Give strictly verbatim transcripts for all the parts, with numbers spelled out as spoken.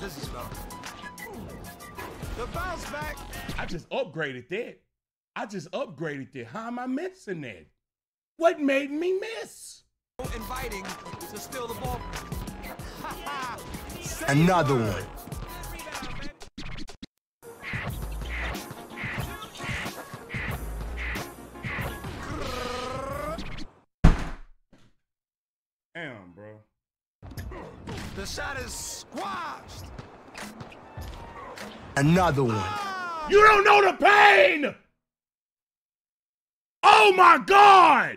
This is not the bounce back. I just upgraded that. I just upgraded that. How am I missing that? What made me miss? Inviting to steal the ball. Another one. Damn, bro. The shot is squashed. Another one. Ah! You don't know the pain. Oh my God.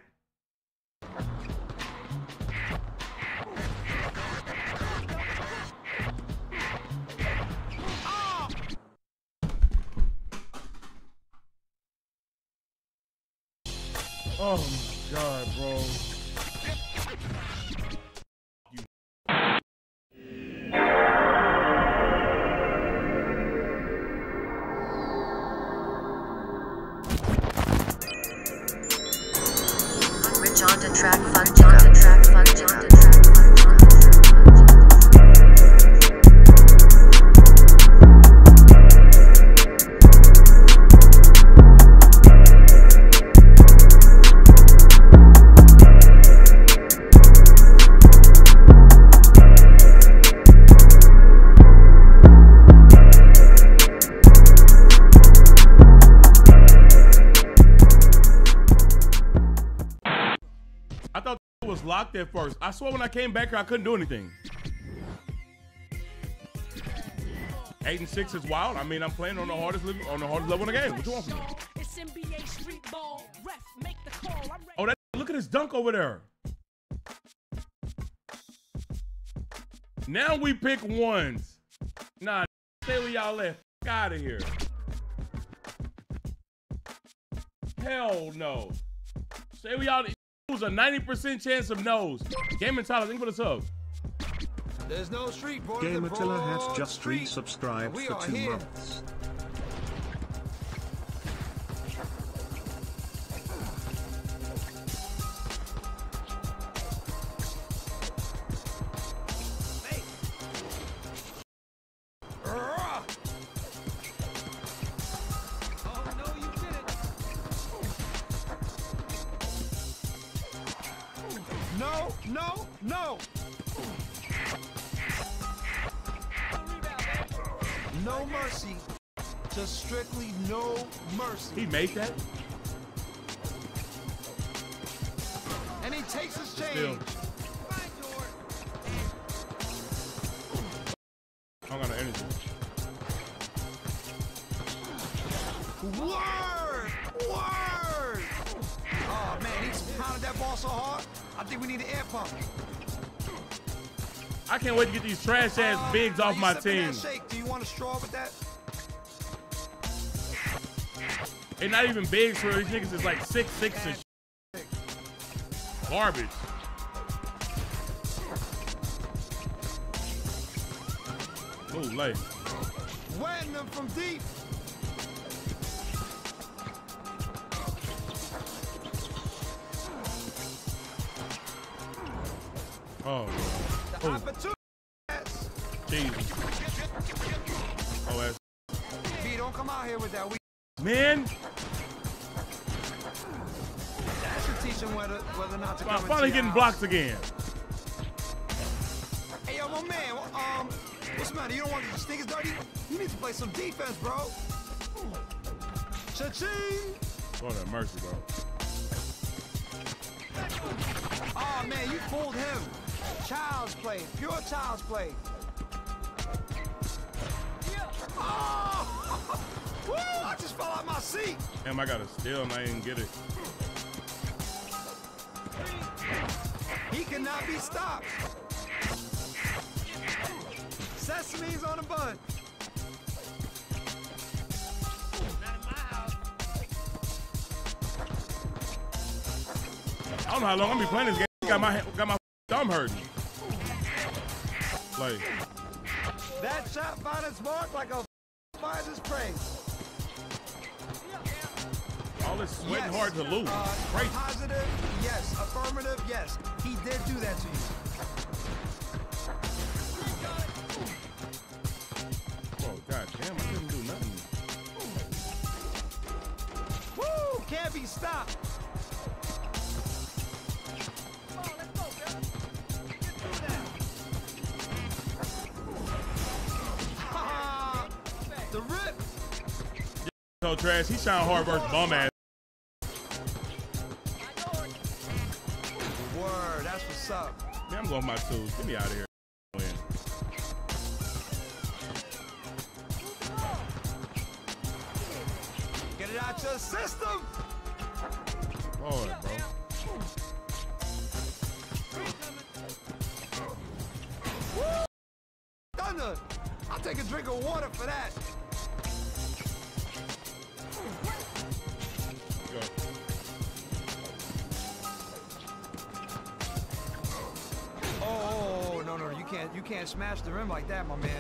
Oh my God, bro. Rejonda track fun, Jonda track fun, Jonda track fun. Locked at first. I swear when I came back here, I couldn't do anything. Eight and six is wild. I mean, I'm playing on the hardest level on the hardest level in the game. What you want from me? Oh, that look at his dunk over there. Now we pick ones. Nah, stay where y'all left. Out of here. Hell no. Stay where y'all. Was a ninety percent chance of no's. Gamer Tyler, think for the sub. There's no street, boy. Gamer Tyler has just resubscribed for two here. months. No, no, no. No mercy. Just strictly no mercy. He made that? And he takes his change. I'm gonna energy. Word! Word! Oh man, he's pounded that ball so hard. I think we need an air pump. I can't wait to get these trash ass uh, bigs off my team. Shake? Do you want a straw with that? They're not even bigs for these niggas. It's like six sixes. Garbage. Oh, late. Wetting them from deep. Oh, the opportunity. Jesus. Oh, ass. B, don't come out here with that. Man. That should teach him whether, whether or not to well, come I'm finally getting house. blocked again. Hey, yo, my man. Um, what's the matter? You don't want your sneakers dirty? You need to play some defense, bro. Cha-ching. Oh, that mercy, bro. Oh, man, you fooled him. Child's play, pure child's play. Oh! Woo! I just fell out my seat. Damn, I got a steal and I didn't get it. He cannot be stopped. Sesame's on the bun. I don't know how long I'm gonna be playing this game. Got my got my thumb hurting. Like that shot found its mark like a finds its prey. All this sweating yes. hard to lose. Uh, right. Positive, yes. Affirmative, yes. He did do that to you. stop. The rip. So trash. He sound hard versus bum ass. Word, that's what's up. Man, I'm going with my tools. Get me out of here. Get it out your system. Lord, bro. Woo! Thunder. I'll take a drink of water for that. You can't smash the rim like that, my man.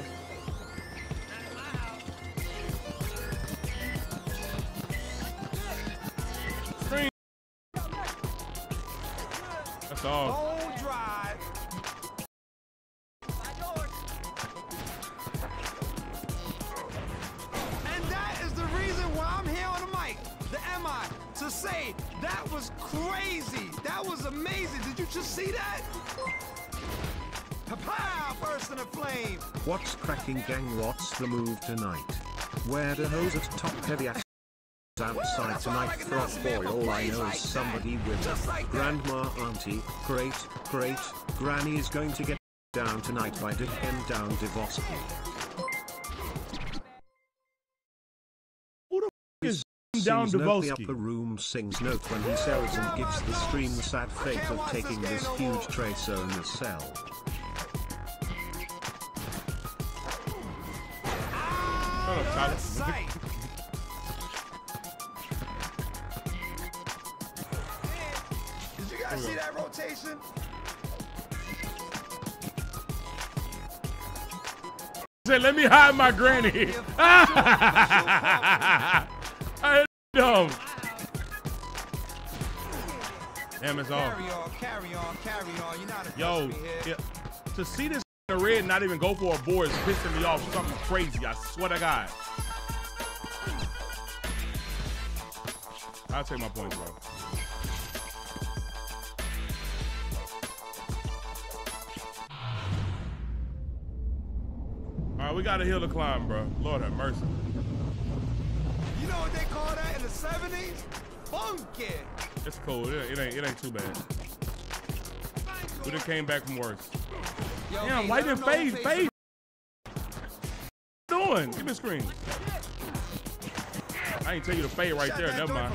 Green. That's all. Long drive. And that is the reason why I'm here on the mic, the M I, to say that was crazy. That was amazing. Did you just see that? Pow, burst in a flame. What's cracking, gang? What's the move tonight? Wear the hose at top heavy ass outside tonight, frog boy. All I know is somebody with a grandma, auntie, great, great, granny is going to get down tonight by Dick and down Devosky. Who the f is down Devosky? The upper room sings note when he sells and gives the stream the sad fate of taking this huge trace on the cell. Sight. Did you guys see that rotation? He said, let me hide my granny. I dumb. Damn, it's all. Carry on, carry on, carry on. You're not a Yo, yeah. To see this in the red not even go for a board is pissing me off. Something crazy, I swear to God. I'll take my points, bro. All right, we got a hill to climb, bro. Lord have mercy. You know what they call that in the seventies? Funky. It's cool. It, it ain't. It ain't too bad. We done came back from worse. Yo, damn, light and fade, fade. What you doing? Give me a screen. I ain't tell you to fade right there. Never mind.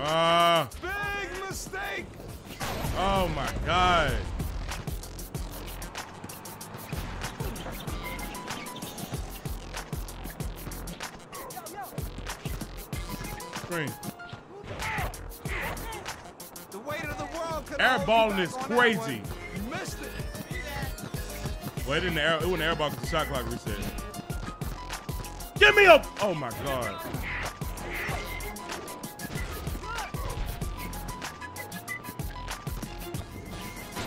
Ah! Uh, Big mistake. Oh my God. Screen. Airballing is crazy. You missed it. Well, it didn't air. It wasn't airball because the shot clock reset. Give me a. Oh my God.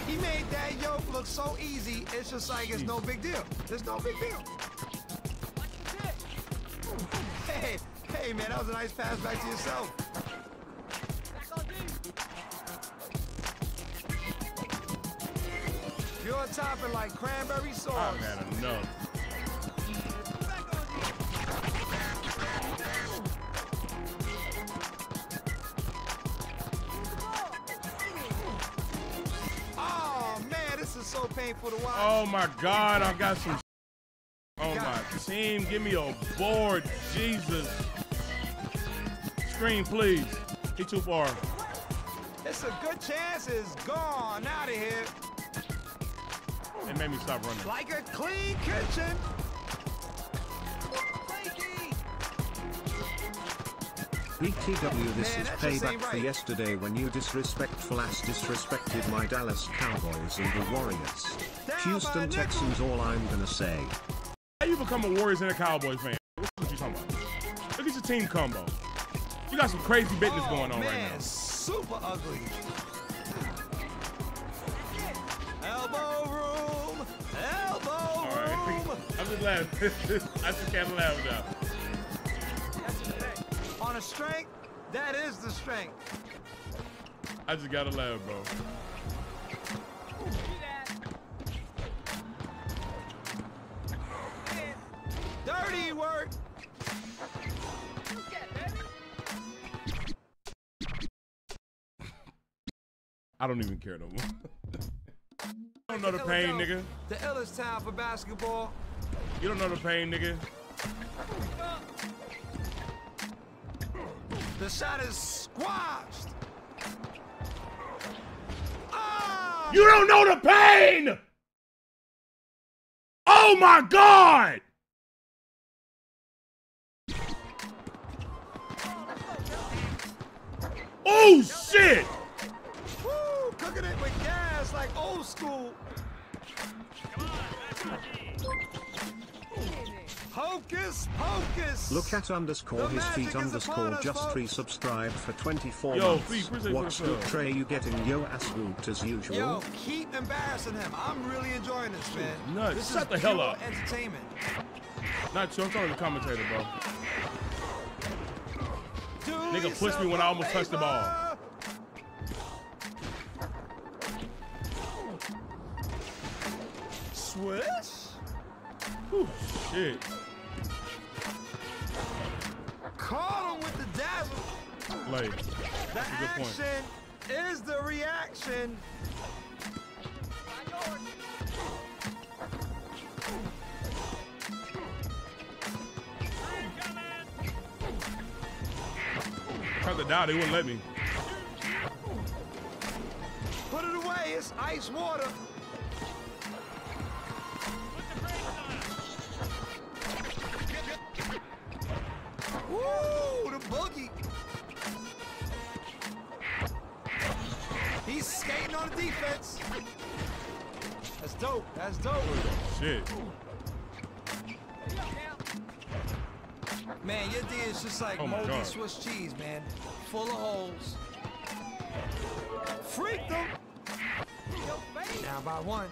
He made that yoke look so easy. It's just like it's no big deal. It's no big deal. Hey, hey, man, that was a nice pass back to yourself. You're topping like cranberry sauce. I've had enough. Oh man, this is so painful to watch. Oh my God, I got some. Oh my team, give me a board, Jesus. Screen, please. He too far. It's a good chance. It's gone out of here. It made me stop running. Like a clean kitchen. B T W, this Man, is payback right. for yesterday when you disrespectful ass disrespected my Dallas Cowboys and the Warriors. Down Houston Texans, all I'm gonna say. How you become a Warriors and a Cowboys fan? What you talking about? Look at your team combo. You got some crazy business oh, going on man, right now. Super ugly. Elbow room. Elbow I'm just laughing. I just can't laugh now. That's the thing. On a strength, that is the strength. I just gotta laugh, bro. Dirty work. I don't even care no more. You don't know the pain, nigga. The illest town for basketball. You don't know the pain, nigga. The shot is squashed. Oh! You don't know the pain. Oh my God. Oh shit. Cooking it with gas like old school. Come on, hocus pocus. Look at underscore his feet underscore just resubscribed for twenty-four yo, months. What scoop tray you getting yo ass whooped as usual? Yo, keep embarrassing him. I'm really enjoying this, man. Nuts. This Shut is the hell up. Entertainment. Not you. I'm calling the commentator, bro. Do Nigga pushed me when I almost touched the ball. Swiss? Oh shit. Caught him with the dazzle. Like, the action is the reaction. I tried to die, they wouldn't let me. Put it away, it's ice water. Woo, the boogie. He's skating on the defense. That's dope. That's dope. Shit. Man, your D is just like oh moldy Swiss cheese, man. Full of holes. Freaked him. Down by one.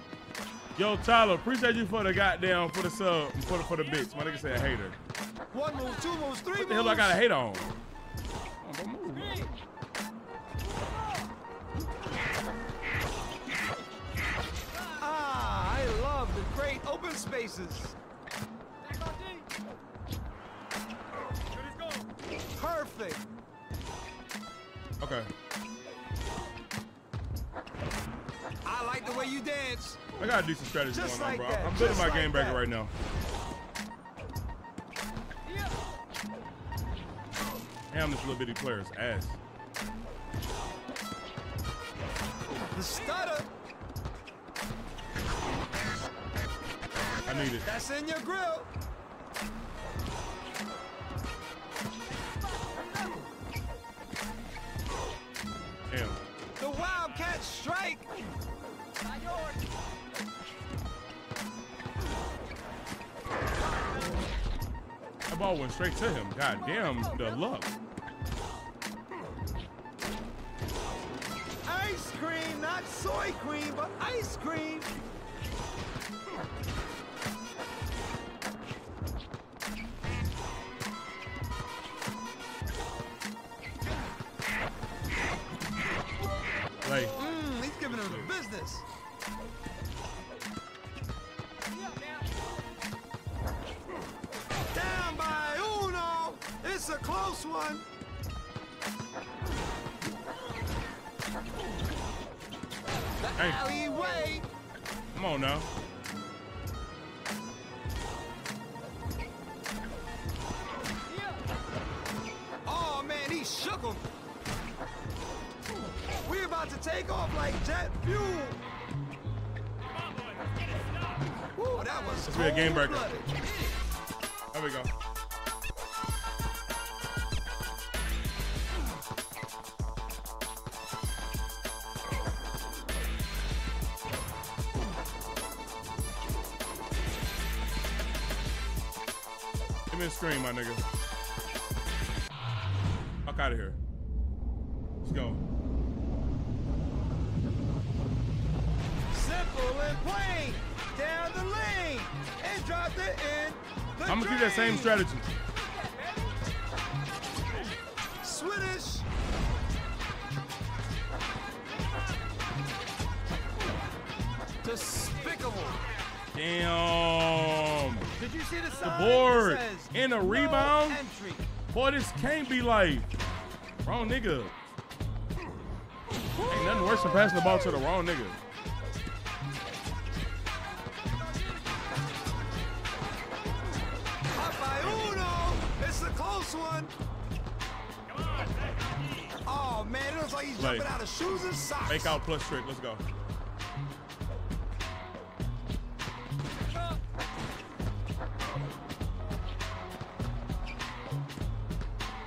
Yo, Tyler, appreciate you for the goddamn, for the sub, for the, for the bitch. My nigga said hater. One move, two moves, three moves. What the hell I gotta hate on? Don't move. Ah, I love the great open spaces. Perfect. Okay. I like the way you dance. I gotta do some strategy going on, bro. I'm building my game breaker right now. Damn, this little bitty player's ass. The stutter. I need it. That's in your grill. Damn. The Wildcat strike. That ball went straight to him. God damn, the luck. Ice cream, not soy cream, but ice cream. Like, mm, he's giving him the business. Down by Uno. It's a close one. The alleyway. Come on now. Oh man, he shook him. We're about to take off like jet fuel. Woo, that was a game breaker. There we go. Give me a screen, my nigga. Fuck out of here. Let's go. Simple and plain. down the lane and dropped it in the I'm gonna do that same strategy. Swedish. Despicable. Damn. Did you see the sign? The board in a rebound. Entry. Boy, this can't be like wrong nigga. Ain't nothing worse than passing the ball to the wrong nigga. It's a close one. Come on, oh man, it looks like he's like, jumping out of shoes and socks. Fake out plus trick. Let's go.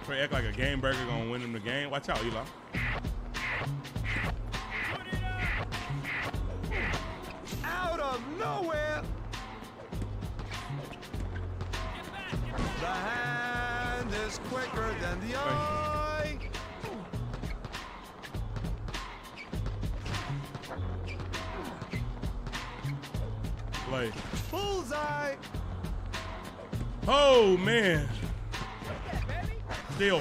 Trey act like a game breaker gonna win him the game. Watch out, Eli. Out of nowhere. The hand is quicker than the eye. Play. Bullseye. Oh man. Still.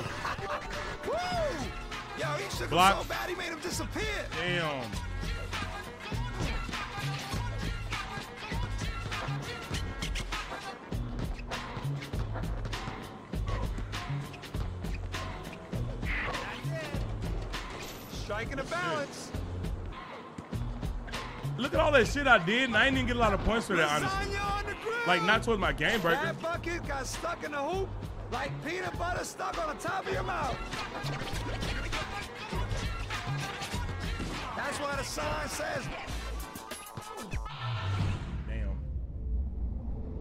Woo! Yo, he shook him so bad he made him disappear. Damn. Striking a balance. Look at all that shit I did, and I didn't even get a lot of points for that, honestly. Like, not towards my game breaker. That bucket got stuck in the hoop like peanut butter stuck on the top of your mouth. That's why the sign says.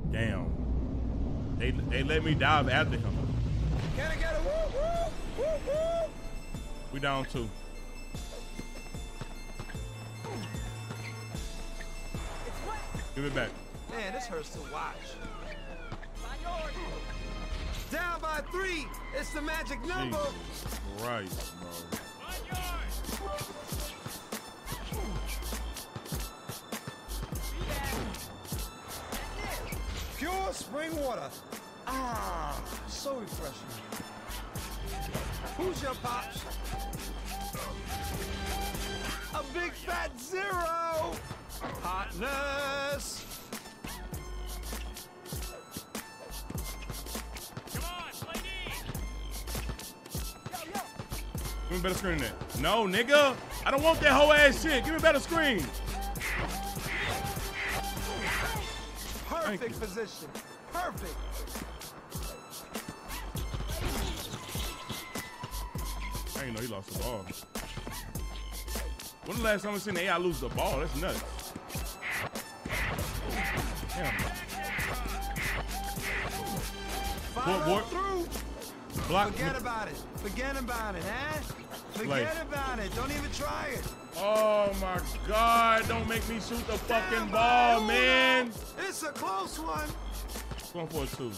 Damn. Damn. They, they let me dive after him. Can I get a whoop, whoop, whoop, whoop? We down two. Give it back. Man, this hurts to watch. Down by three. It's the magic number. Jesus Christ, bro. Pure spring water. Ah, so refreshing. Who's your pops? A big fat zero. Hotness. Come on, play D. Give me a better screen than that. No, nigga. I don't want that whole ass shit. Give me a better screen. Perfect position. Perfect. I didn't know he lost the ball. When the last time I seen the A I lose the ball? That's nuts. Damn. What, what? Through. Block. Forget about it. Forget about it, huh? Forget like. about it. Don't even try it. Oh my God! Don't make me shoot the fucking Damn, ball, Uno. man. It's a close one. Going for a two.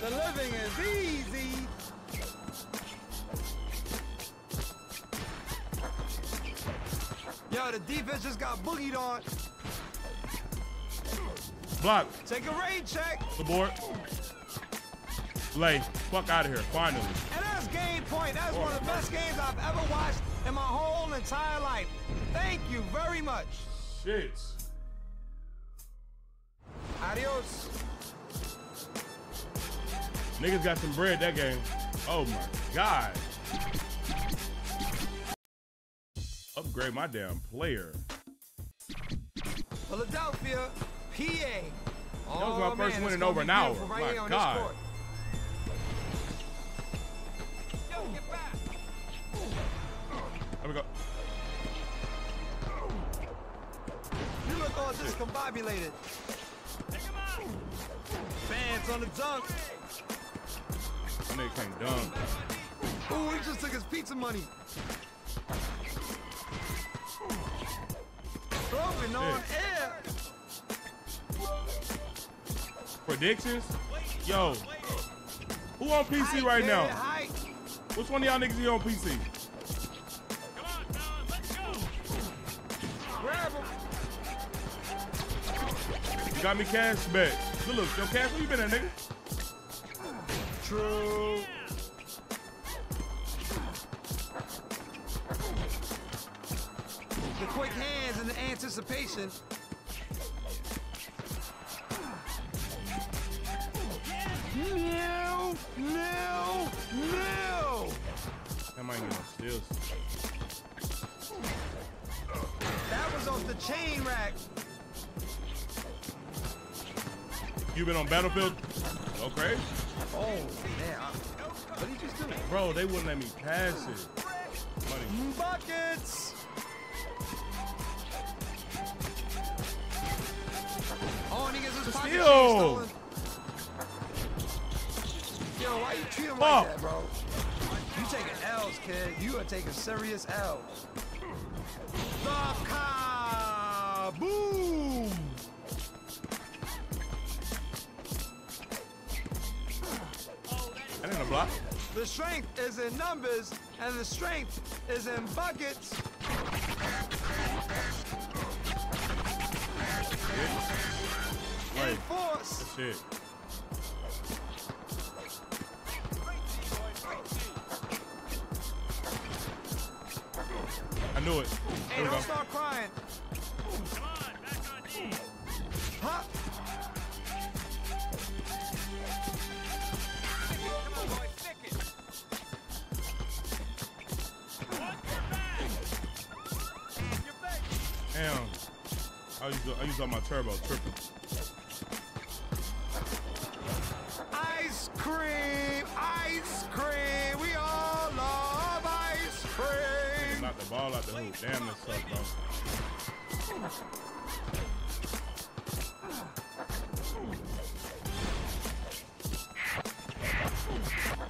The living is easy. Yo, the defense just got boogied on. Block. Take a raid check. The board. Lay. Fuck out of here. Finally. And that's game point. That's one of the best games I've ever watched in my whole entire life. Thank you very much. Shit. Adios. Niggas got some bread that game. Oh my God. Upgrade my damn player. Philadelphia, P A. Oh, that was my man, first win in over an hour. Right my God. Yo, get back. There we go. You look all discombobulated. Fans on the dunk. That nigga can't dunk. Ooh, he just took his pizza money. Throwing on air. Predictions? Yo. Who on P C hike, right man, now? Hike. Which one of y'all niggas is on P C? Come on, fellas, let's go. Got me cash back. Good look, yo, Cash, where you been at, nigga? True. The quick hands and the anticipation. No, no, no. That might get my steals. That was off the chain rack. You been on Battlefield? Go crazy. Oh, man. I, what did you just do? Bro, they wouldn't let me pass it. Money. Buckets. Oh, and he gets his pocket stolen. Yo, why you treat him like that, bro? You taking L's, kid. You are taking serious L's. The kaboom! And in the block. The strength is in numbers, and the strength is in buckets. Shit. In force. That's it. I knew it. Hey, don't start crying. Come on, back on D. Huh? Come on, boy, stick it. Watch your back. And your back. Damn. I used, to, I used all my turbo, tripping. Ice cream, ice cream. We all love ice cream. Not the ball out the hoop. Damn, this sucks, bro.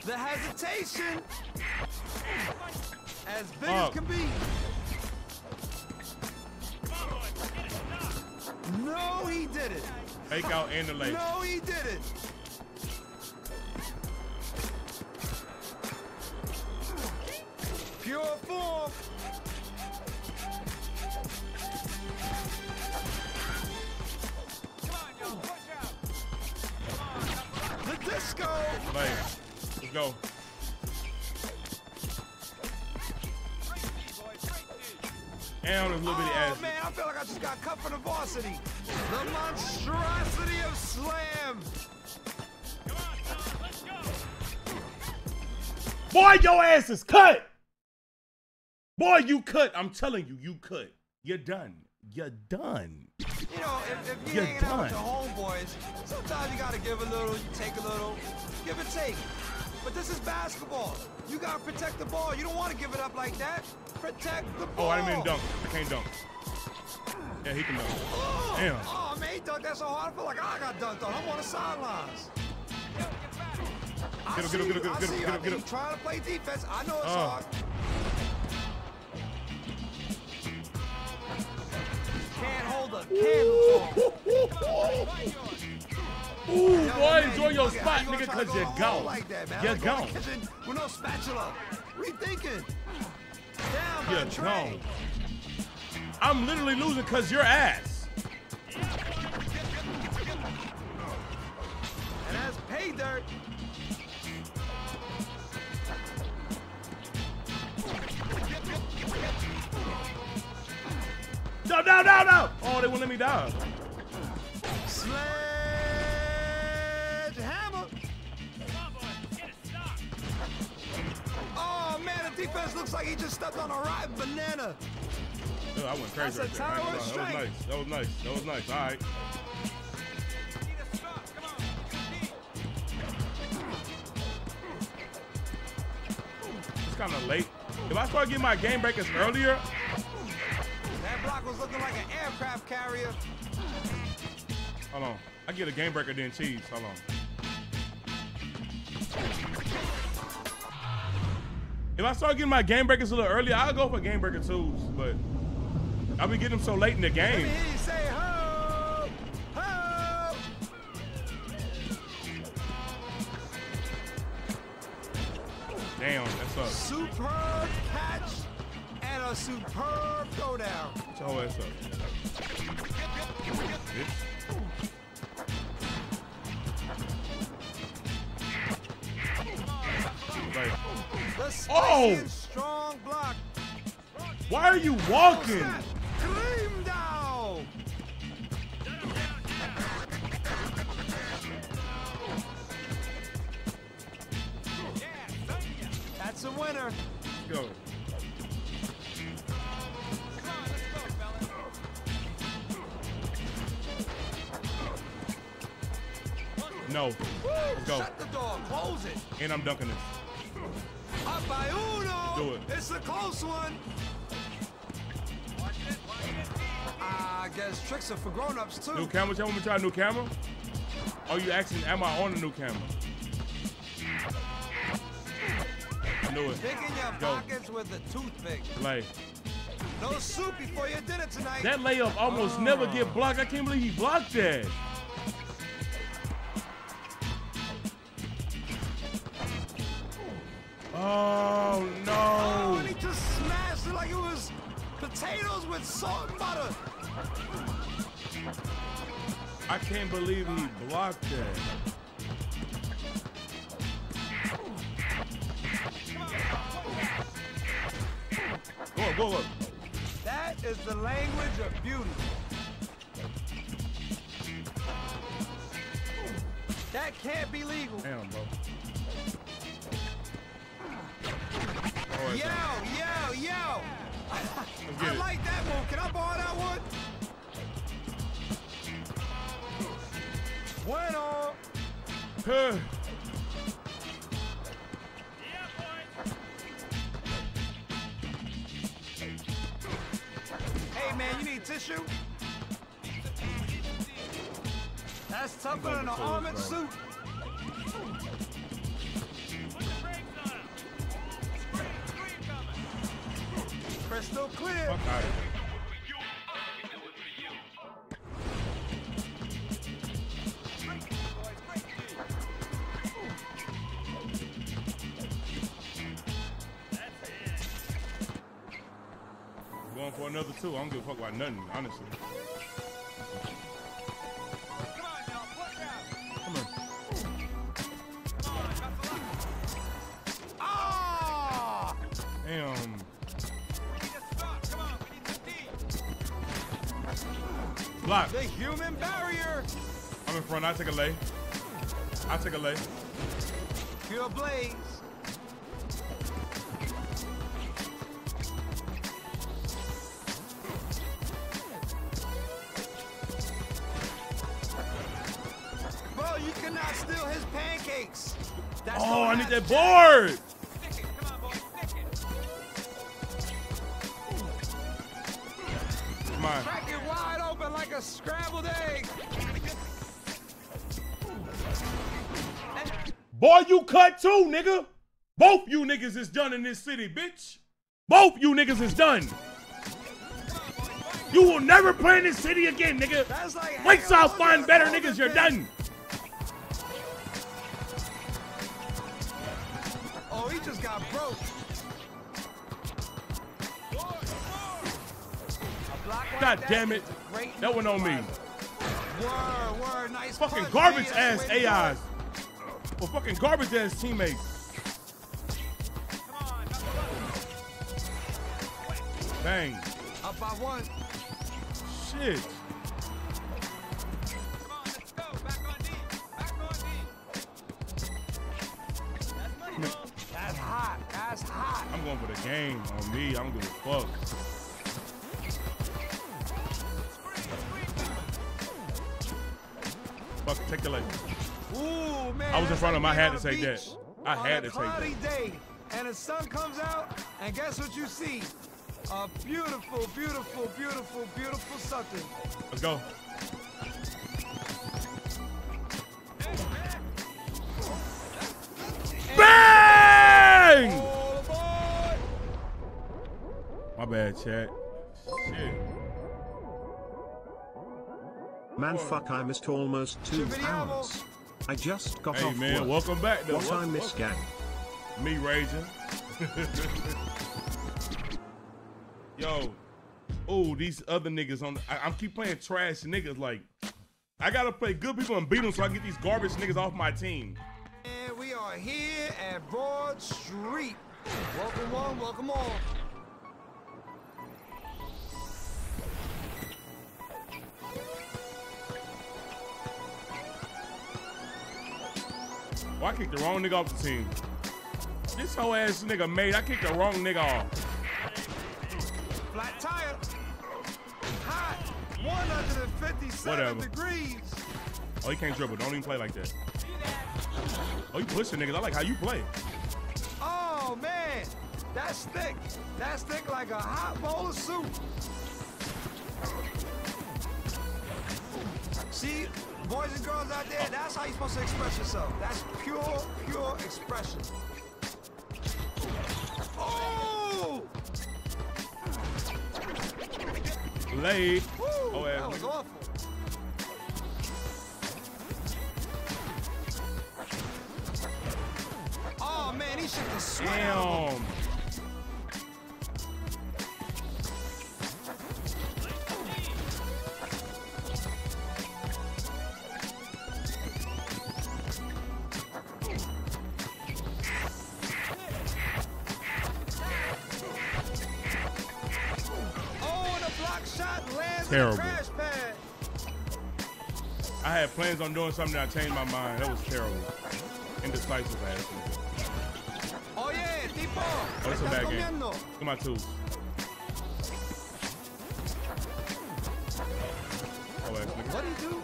The hesitation, as big oh. as can be. No, he did it. Fake out and the lane. No, he did it. Pure form. Come on, y'all, push out. Come on, the disco. Play. Let's go. And on his little bitty ass. Oh man, I feel like I just got cut from the varsity. The monstrosity of slam. Come on, Tom, let's go. Boy, your ass is cut. Boy, you cut. I'm telling you, you cut. You're done. You're done. You know, if, if you're, you're hanging done. out with your homeboys, sometimes you gotta give a little, you take a little, give and take. But this is basketball. You gotta protect the ball. You don't want to give it up like that. Protect the ball. Oh, I didn't mean dunk. I can't dunk. Yeah, he can dunk. Oh, damn. Oh man, he dunked that so hard. I feel like I got dunked on. I'm on the sidelines. Yo, get back. I get up, get up, get up, get up, get up, get up. Trying to play defense. I know it's uh. hard. Can't hold up. Can't hold Ooh, Ooh Yo, boy, man, enjoy you your spot, nigga, you because go you're gone. Like that, man. You're gone. With no spatula. Rethinking. Down you're gone. I'm literally losing because you're ass. And that's pay dirt. No, no, no, no! Oh, they won't let me down. Sledgehammer! Oh, man, the defense looks like he just stepped on a rotten banana. Dude, I went crazy. That's right a there. That was nice. That was nice. That was nice. All right. It's kind of late. If I start getting my game breakers earlier, block was looking like an aircraft carrier. Hold on. I get a game breaker then cheese. Hold on. If I start getting my game breakers a little earlier, I'll go for game breaker twos, but I'll be getting them so late in the game. Let me hear you say ho! Ho! Damn, that's up. Superb catch. And a superb go down. Get your whole ass up. Oh! Strong block. Why are you walking? That's a winner. Let's go. No. Let's go. Shut the door. Close it. And I'm dunking this. Do it. It's a close one. I guess tricks are for grown-ups too. New camera? Tell me to try a new camera? Are you asking, am I on a new camera? Do it. Pick in your go. Pockets with a toothpick. Lay. No soup before your dinner tonight. That layup almost oh. never get blocked. I can't believe he blocked that. Oh no! Oh, and he just smashed it like it was potatoes with salt and butter. I can't believe he blocked that. Go, go, go. That is the language of beauty. That can't be legal. Damn, bro. Yo, yo, yo. I like that one. Can I borrow that one? Bueno. Huh. Man, you need tissue? That's tougher than an almond soup. Crystal clear. Fuck out of for another two. I don't give a fuck about nothing, honestly. Come on, y'all. Put down. Come on. Ah! Damn. We need a spot. Come on. We need the D. Block. The human barrier. I'm in front. I take a lay. I take a lay. Pure blaze. That's oh, I need that board! Stick it. Come on, boy. Stick it. Come on. Crack it wide open like a scrambled egg. Boy, you cut too, nigga. Both you niggas is done in this city, bitch. Both you niggas is done. You will never play in this city again, nigga. Like wait till I find better niggas, you're done. He just got broke. God damn it. That one on me. Word, word, nice fucking garbage ass A Is. Or fucking garbage ass teammates. Bang. Up by one. Shit. That's hot. I'm going for the game on me. I don't give a fuck. Fuck, take the leg. Ooh, man. I was in front of him. I had to take that. I had to take that. Cloudy day, and the sun comes out, and guess what you see? A beautiful, beautiful, beautiful, beautiful something. Let's go. My bad, chat. Shit. Man, fuck, I missed almost two hours. I just got hey, off man, work. Welcome back, though. What I missed, gang? Me raging. Yo. Oh, these other niggas on the... I, I keep playing trash niggas. Like, I gotta play good people and beat them so I can get these garbage niggas off my team. And we are here at Broad Street. Welcome one, welcome all. Oh, I kicked the wrong nigga off the team. This whole ass nigga made, I kicked the wrong nigga off. Flat tire. Hot. one hundred fifty-seven Whatever. Degrees. Oh, he can't dribble. Don't even play like that. Oh, you pushing niggas. I like how you play. Oh, man. That's thick. That's thick like a hot bowl of soup. See, boys and girls out there, that's how you're supposed to express yourself. That's pure, pure expression. Oh! Laid. Woo, oh, that was awful. Oh, man, he shook the sweat out of him. Terrible. I had plans on doing something that I changed my mind. That was terrible. Indecisive ass. Oh yeah, tipo. Oh, that's a bad game. Look at my tools. Oh, what do you do?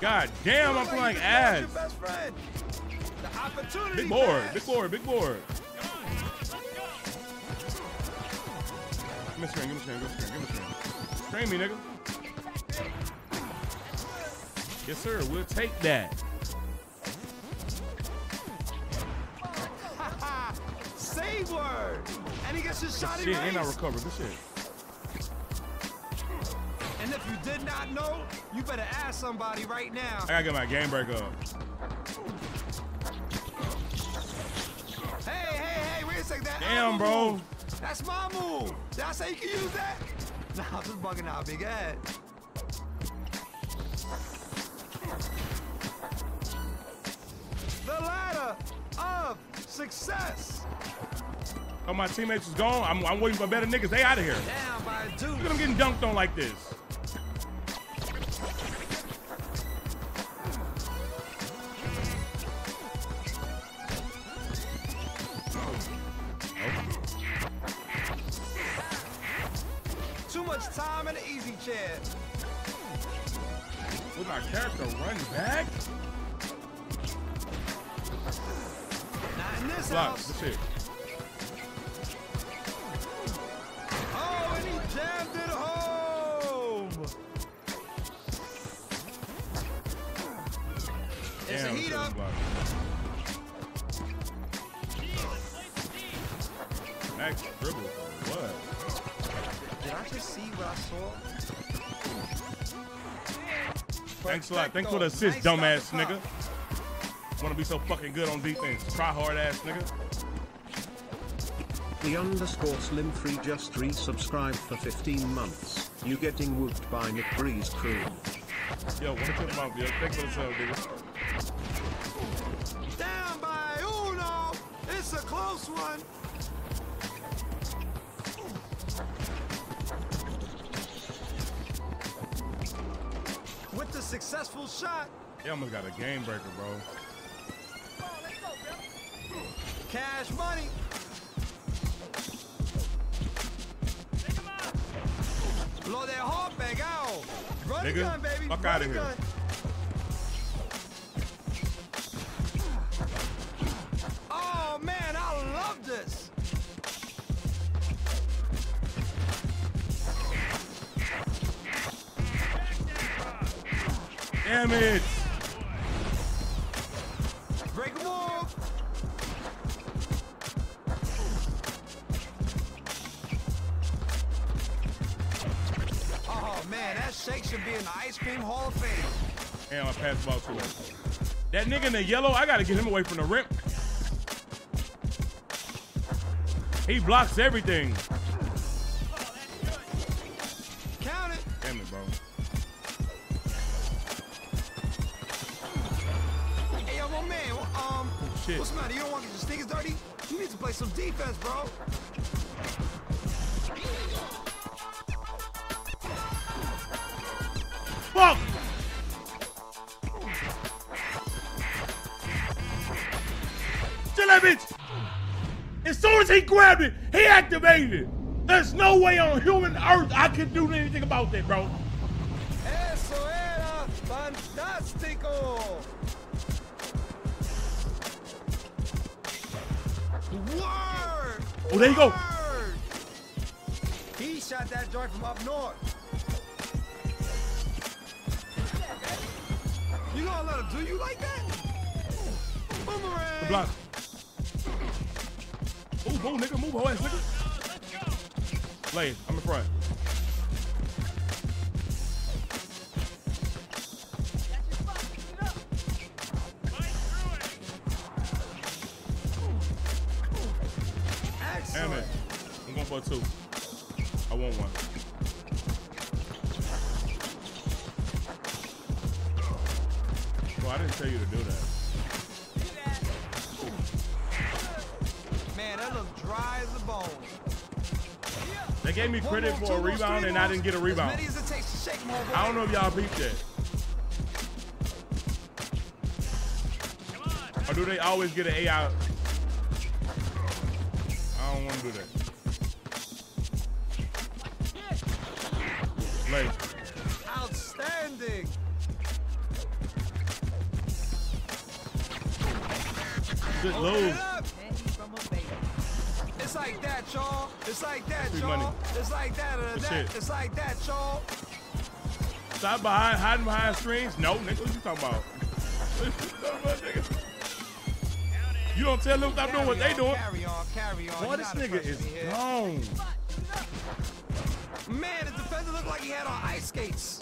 God damn, I'm playing ass. Big board, big board, big board. Give me a string, give me a string, give me a string, give me a string. Train me, nigga. Yes, sir. We'll take that. Say word. And he gets his shot. Shit, and I recovered. Good shit. And if you did not know, you better ask somebody right now. I gotta get my game break up. Hey, hey, hey! Wait a second. That damn, bro. Move. That's my move. Did I say you can use that? Nah, I'm just bugging out, big ass. The ladder of success. Oh, my teammates is gone. I'm, I'm waiting for better niggas. They out of here. Damn, by a dude. Look at them getting dunked on like this. Time in the easy chair. Would my character run back? Not in this Block, house. The oh, and he jammed it home. Damn, it's a heat up. Max dribble. What? Did I just see what I saw? Thanks a lot. Thanks for the assist, dumbass nigga. Wanna be so fucking good on defense. Try hard ass nigga. The underscore slim free just resubscribed for fifteen months. You getting whooped by Nick Breeze crew. Yo, wanna check them out, yo. Thanks for the sub, nigga. Down by Uno! It's a close one! With the successful shot. He almost got a game breaker, bro. Come on, let's go, bro. Cash money. Take him out. Blow that heart back out. Run Nigga, the gun, baby. Fuck out of here. Oh, man, I love this. Damn it! Break a wall! Oh man, that shake should be in the Ice Cream Hall of Fame. Damn, I passed the ball too late. That nigga in the yellow, I gotta get him away from the rim. He blocks everything. Count it! Damn it, bro. shit. What's the matter? You don't want to get your sneakers dirty? You need to play some defense, bro. Fuck! Still that bitch! As soon as he grabbed it, he activated it. There's no way on human earth I could do anything about that, bro. Eso era fantástico. Word! Oh, there you go. He shot that joint from up north. You gonna let him do you like that? Boomerang. The block. Oh, go, nigga, move her ass, nigga. Lane, I'm in front. Damn it. I'm going for a two. I want one. Bro, I didn't tell you to do that. Man, that looks dry as a bone. They gave me credit for a rebound and I didn't get a rebound. I don't know if y'all peeped that. Or do they always get an A I? I don't want to do that. Late. Outstanding. Good load. It's like that, y'all. It's like that, y'all. It's like that, or that. It's like that, y'all. Stop behind, hiding behind screens. No, nigga, what you talking about? What you talking about, nigga? You don't tell them stop doing what they doing. Carry on, carry on. Boy, this nigga is gone. Man, the defender looked like he had on ice skates.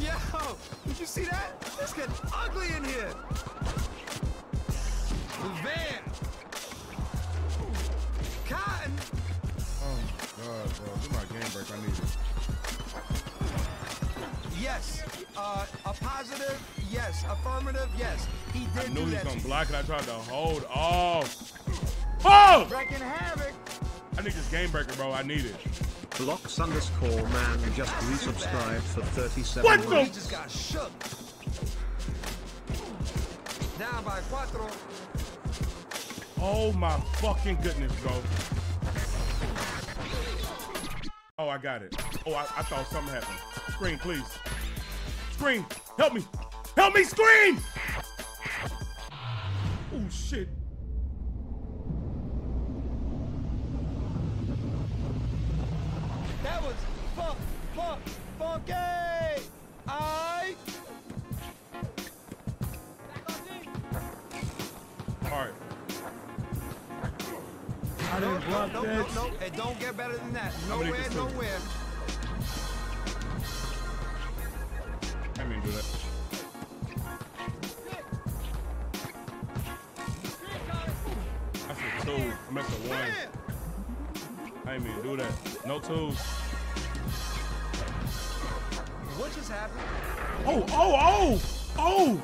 Yo, did you see that? It's getting ugly in here. Van. Cotton. Oh, God, bro. This is my game break. I need it. Yes, uh, a positive, yes, affirmative, yes. He did do that. I knew he was gonna block it. I tried to hold off. Oh! Wrecking havoc. I need this game breaker, bro. I need it. Blocks underscore man just resubscribed for thirty-seven. What the? He just got shook. Down by cuatro. Oh my fucking goodness, bro. Oh, I got it. Oh, I, I thought something happened. Screen, please. Screen, help me. Help me scream! Oh, shit. That was funk, funk, funky. I. All right. I didn't block that. Nope, nope, it don't get better than that. Nowhere, nowhere. I mean, do that. That's a two. I messed up one. I mean, do that. No twos. What just happened? Oh, oh, oh,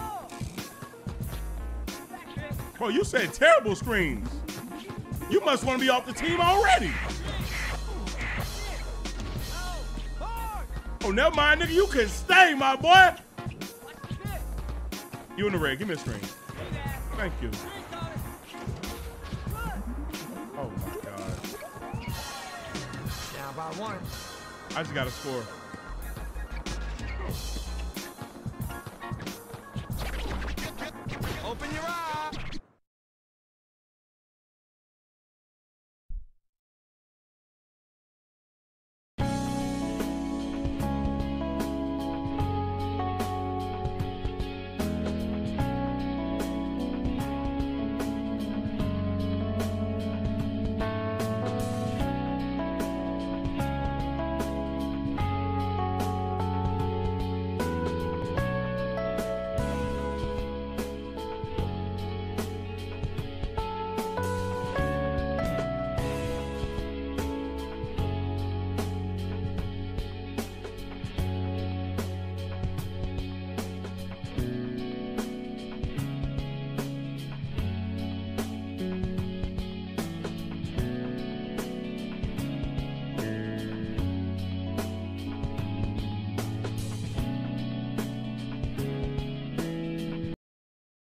oh! Bro, you said terrible screens. You must want to be off the team already. Oh, never mind, nigga. You can stay, my boy. You in the red. Give me a screen. Thank you. Oh, my God. Down by one. I just got to score. Open your eyes.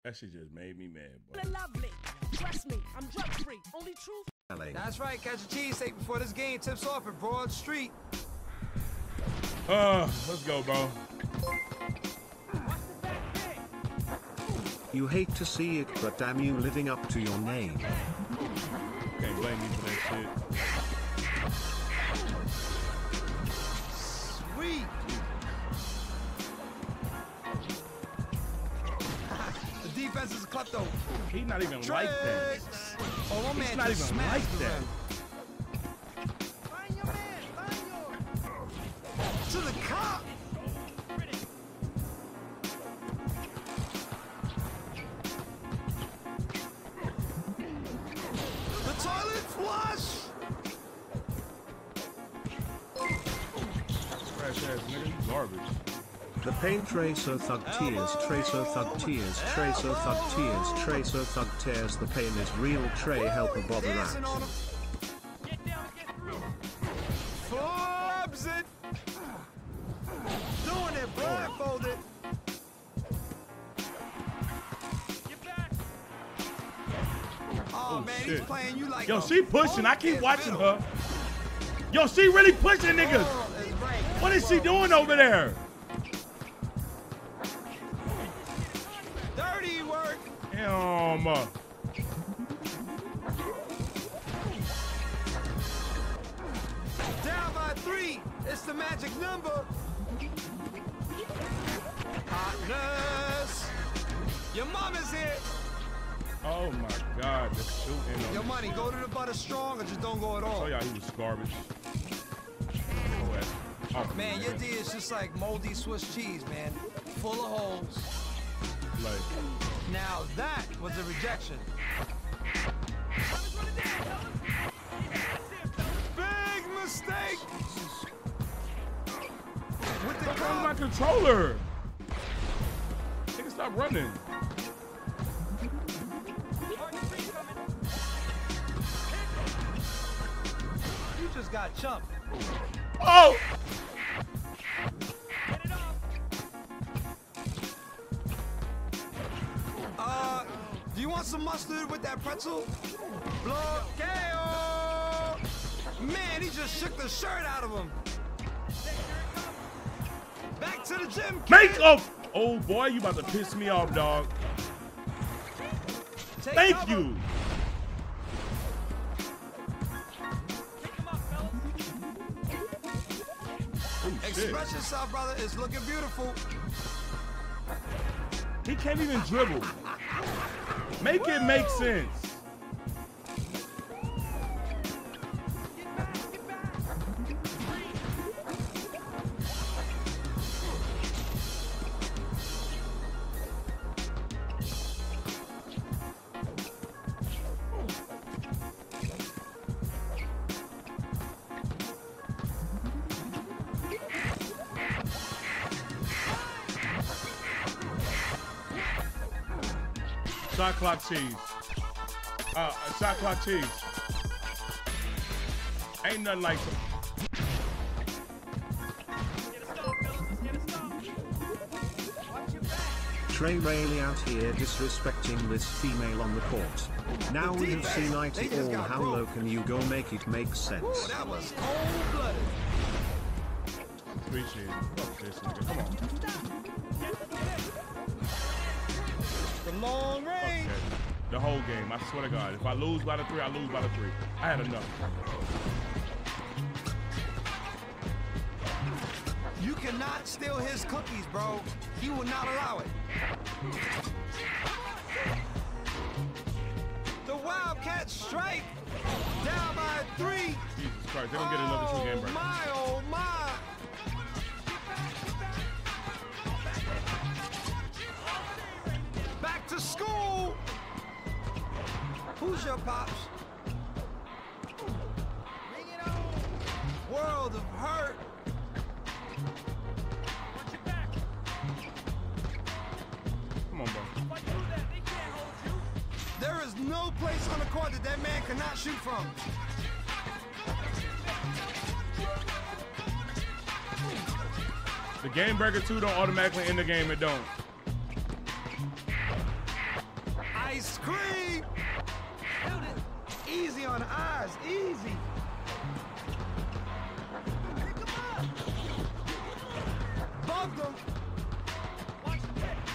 That shit just made me mad, bro. Lovely. Trust me, I'm drug free. Only truth. That's right. Catch a cheesesteak before this game tips off at Broad Street. Uh, let's go, bro. You hate to see it, but damn you living up to your name. Can't blame me for that shit. Sweet. The defense is a klepto. He's not even Tricks. like that. Oh, my man He's not even like that. Find your man. Find your... To the cop. The pain tracer thug tears, tracer thug tears, tracer thug tears, tracer thug tears, the pain is real, Trey help a bother out. Get down and get through. Forbes it. Doing it blindfolded. Get back. Oh man, he's playing you like Yo, she pushing, I keep watching her. Yo, she really pushing niggas. What is she doing over there? Dirty work. Damn. Down by three. It's the magic number. Hotness. Your mama's here. Oh my God, the shooting on Your money, shit. Go to the butter strong or just don't go at all. Oh yeah, he was garbage. Oh, man, man, your D is just like moldy Swiss cheese, man. Full of holes. Like. Now that was a rejection. Big mistake. With the I'm my controller. Nigga, stop running. You just got chumped. Oh. Uh, do you want some mustard with that pretzel? Bloqueo! Man, he just shook the shirt out of him. Back to the gym, kid. Make up! Oh boy, you about to piss me off, dog. Take Thank cover. you. Express yourself, brother. It's looking beautiful. He can't even dribble. Make Woo! it make sense. Get back, get back. Shot clock cheese. Uh, shot clock cheese. Ain't nothing like them. Trey Raley out here disrespecting this female on the court. Now we have seen ninety all, how low can you go make it make sense? That was cold-blooded. Appreciate it. Fuck this nigga. Come on. Long range. The whole game. I swear to God, if I lose by the three, I lose by the three. I had enough. You cannot steal his cookies, bro. He will not allow it. The Wildcats strike. Down by three. Jesus Christ, they don't get another two game break. Oh my, oh my. To school. Who's your pops? Bring it on. World of hurt. Watch your back. Come on, bro. If I do that, they can't hold you. There is no place on the court that that man cannot shoot from. The game breaker two don't automatically end the game. It don't. Scream! Shoot it! Easy on the eyes, easy! Pick him up! Bugged him! Watch the pitch!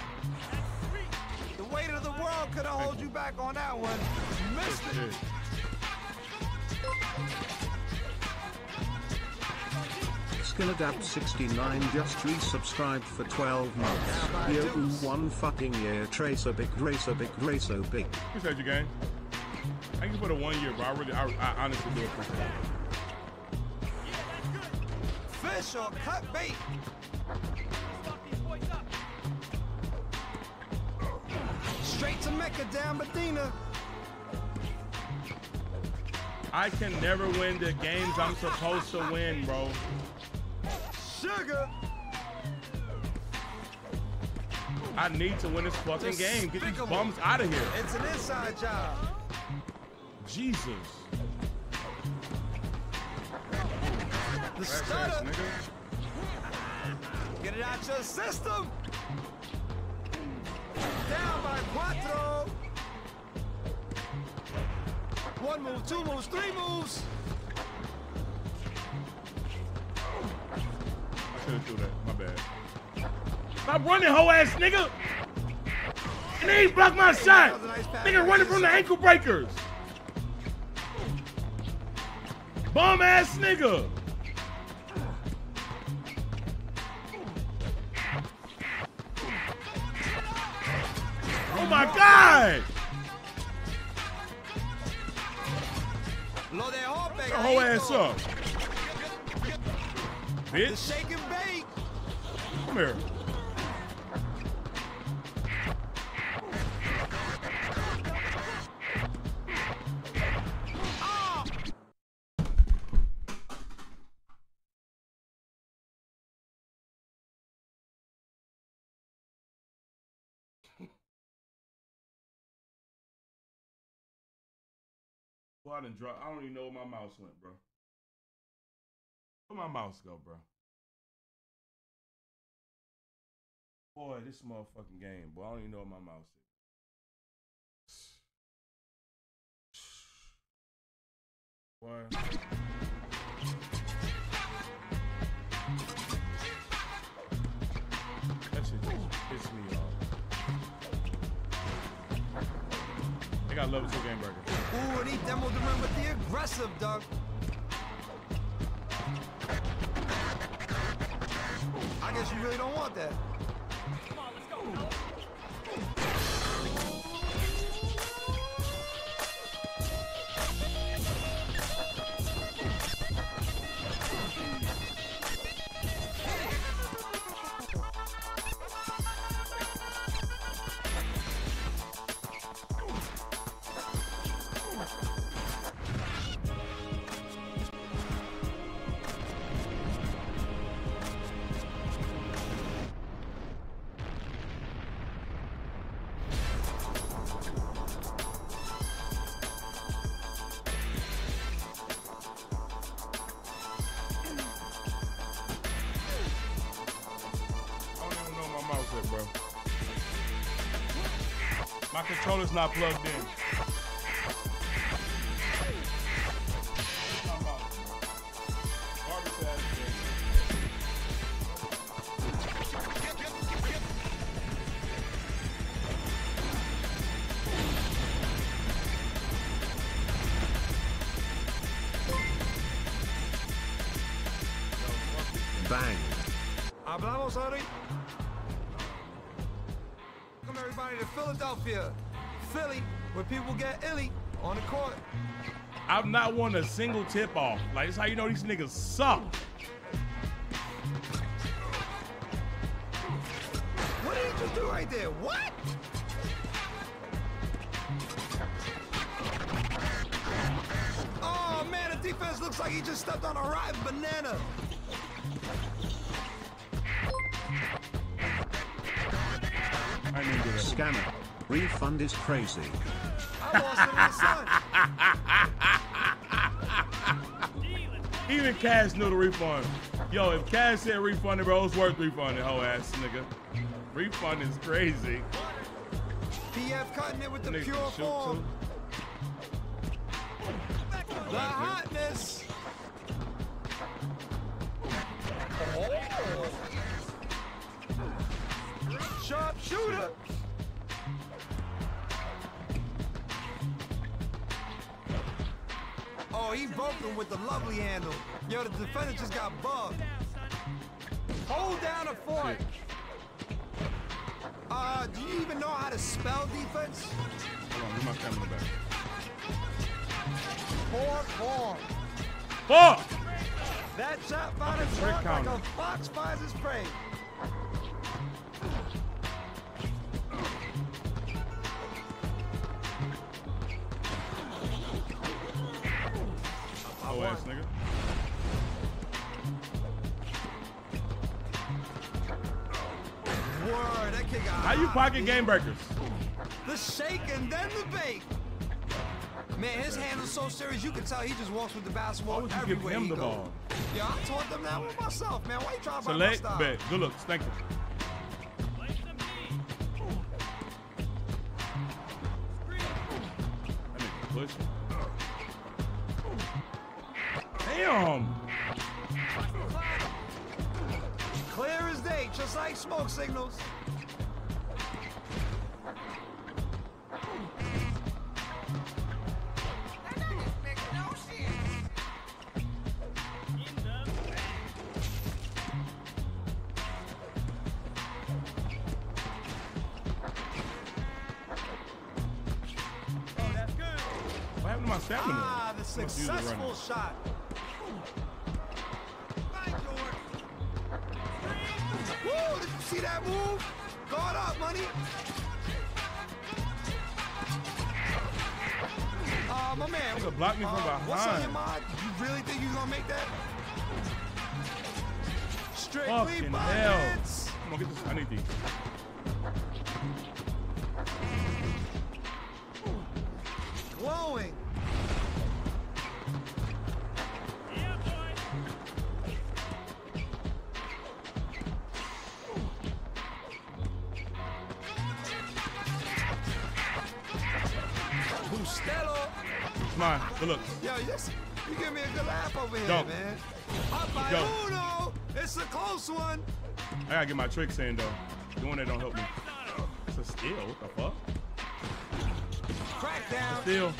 That's three! The weight of the world could have held you back on that one. You missed it! Skilladap sixty-nine just resubscribed for twelve months. Yo, one fucking year. Tracer big, racer big, racer big. Appreciate you, gang. Thank you for the one year, bro. I really, I, I honestly do appreciate it. Yeah, that's good. Fish or cut bait. Straight to Mecca, down Medina. I can never win the games I'm supposed to win, bro. Sugar. I need to win this fucking Just game. Get these bums out of here. It's an inside job. Jesus. The stutter. Get it out your system. Down by Cuatro. One move, two moves, three moves. Do that. My bad. Stop running, hoe ass nigga! And then he blocked my shot! Nice nigga running from the ankle breakers! Bum ass nigga! Oh my god! Get the hoe ass up! Bitch! Come here. Oh. Well, I didn't drop. I don't even know where my mouse went, bro. Where my mouse go, bro? Boy, this motherfucking game, boy. I don't even know where my mouse is. Boy. That shit just pissed me off. They got level two game breaker. Ooh, and he demoed the run with the aggressive dunk. I guess you really don't want that. Come on, let's go. My controller's not plugged in. Bang. Hablamos, Ari. Everybody to Philadelphia, Philly, where people get illy on the court. I've not won a single tip off. Like, that's how you know these niggas suck. What did he just do right there? What? Oh man, the defense looks like he just stepped on a rotten banana. Scammer. Refund is crazy. I lost it, my son. Even Cash knew the refund. Yo, if Cash said refund it, bro, it's worth refunding, ho ass nigga. Refund is crazy. P F cutting it with the pure form. The hotness. Oh. Sharp shooter. Oh, he broke him with the lovely handle. Yo, the defender just got bugged. Hold down a fort. Uh, do you even know how to spell defense? Hold on, get my camera back. Four, four. Four! That shot found his front like a fox finds his prey. Oh, ass nigga. Word, that kick out. How you pocket game breakers? The shake and then the bait. Man, his hand is so serious, you can tell he just walks with the basketball. Why would you everywhere give him the goes. Ball? Yo, I taught them that with myself, man. Why you trying to buy my style? Bet. Good looks. Thank you. I need to push him. Damn! Clear as day, just like smoke signals. Ah, the successful shot. Whoa, did you see that move? Guard up, money. Uh, my man. That's a block me from behind. What's on your mind? You really think you're going to make that? Strictly buckets. Come on, get this. I need these. Glowing. Mine. Good look. Yo, yes, you give me a good laugh over here, Go. man. Up by Uno. It's a close one. I gotta get my tricks in, though. Doing that don't help me. It's a steal. What the fuck? Crackdown. Steal.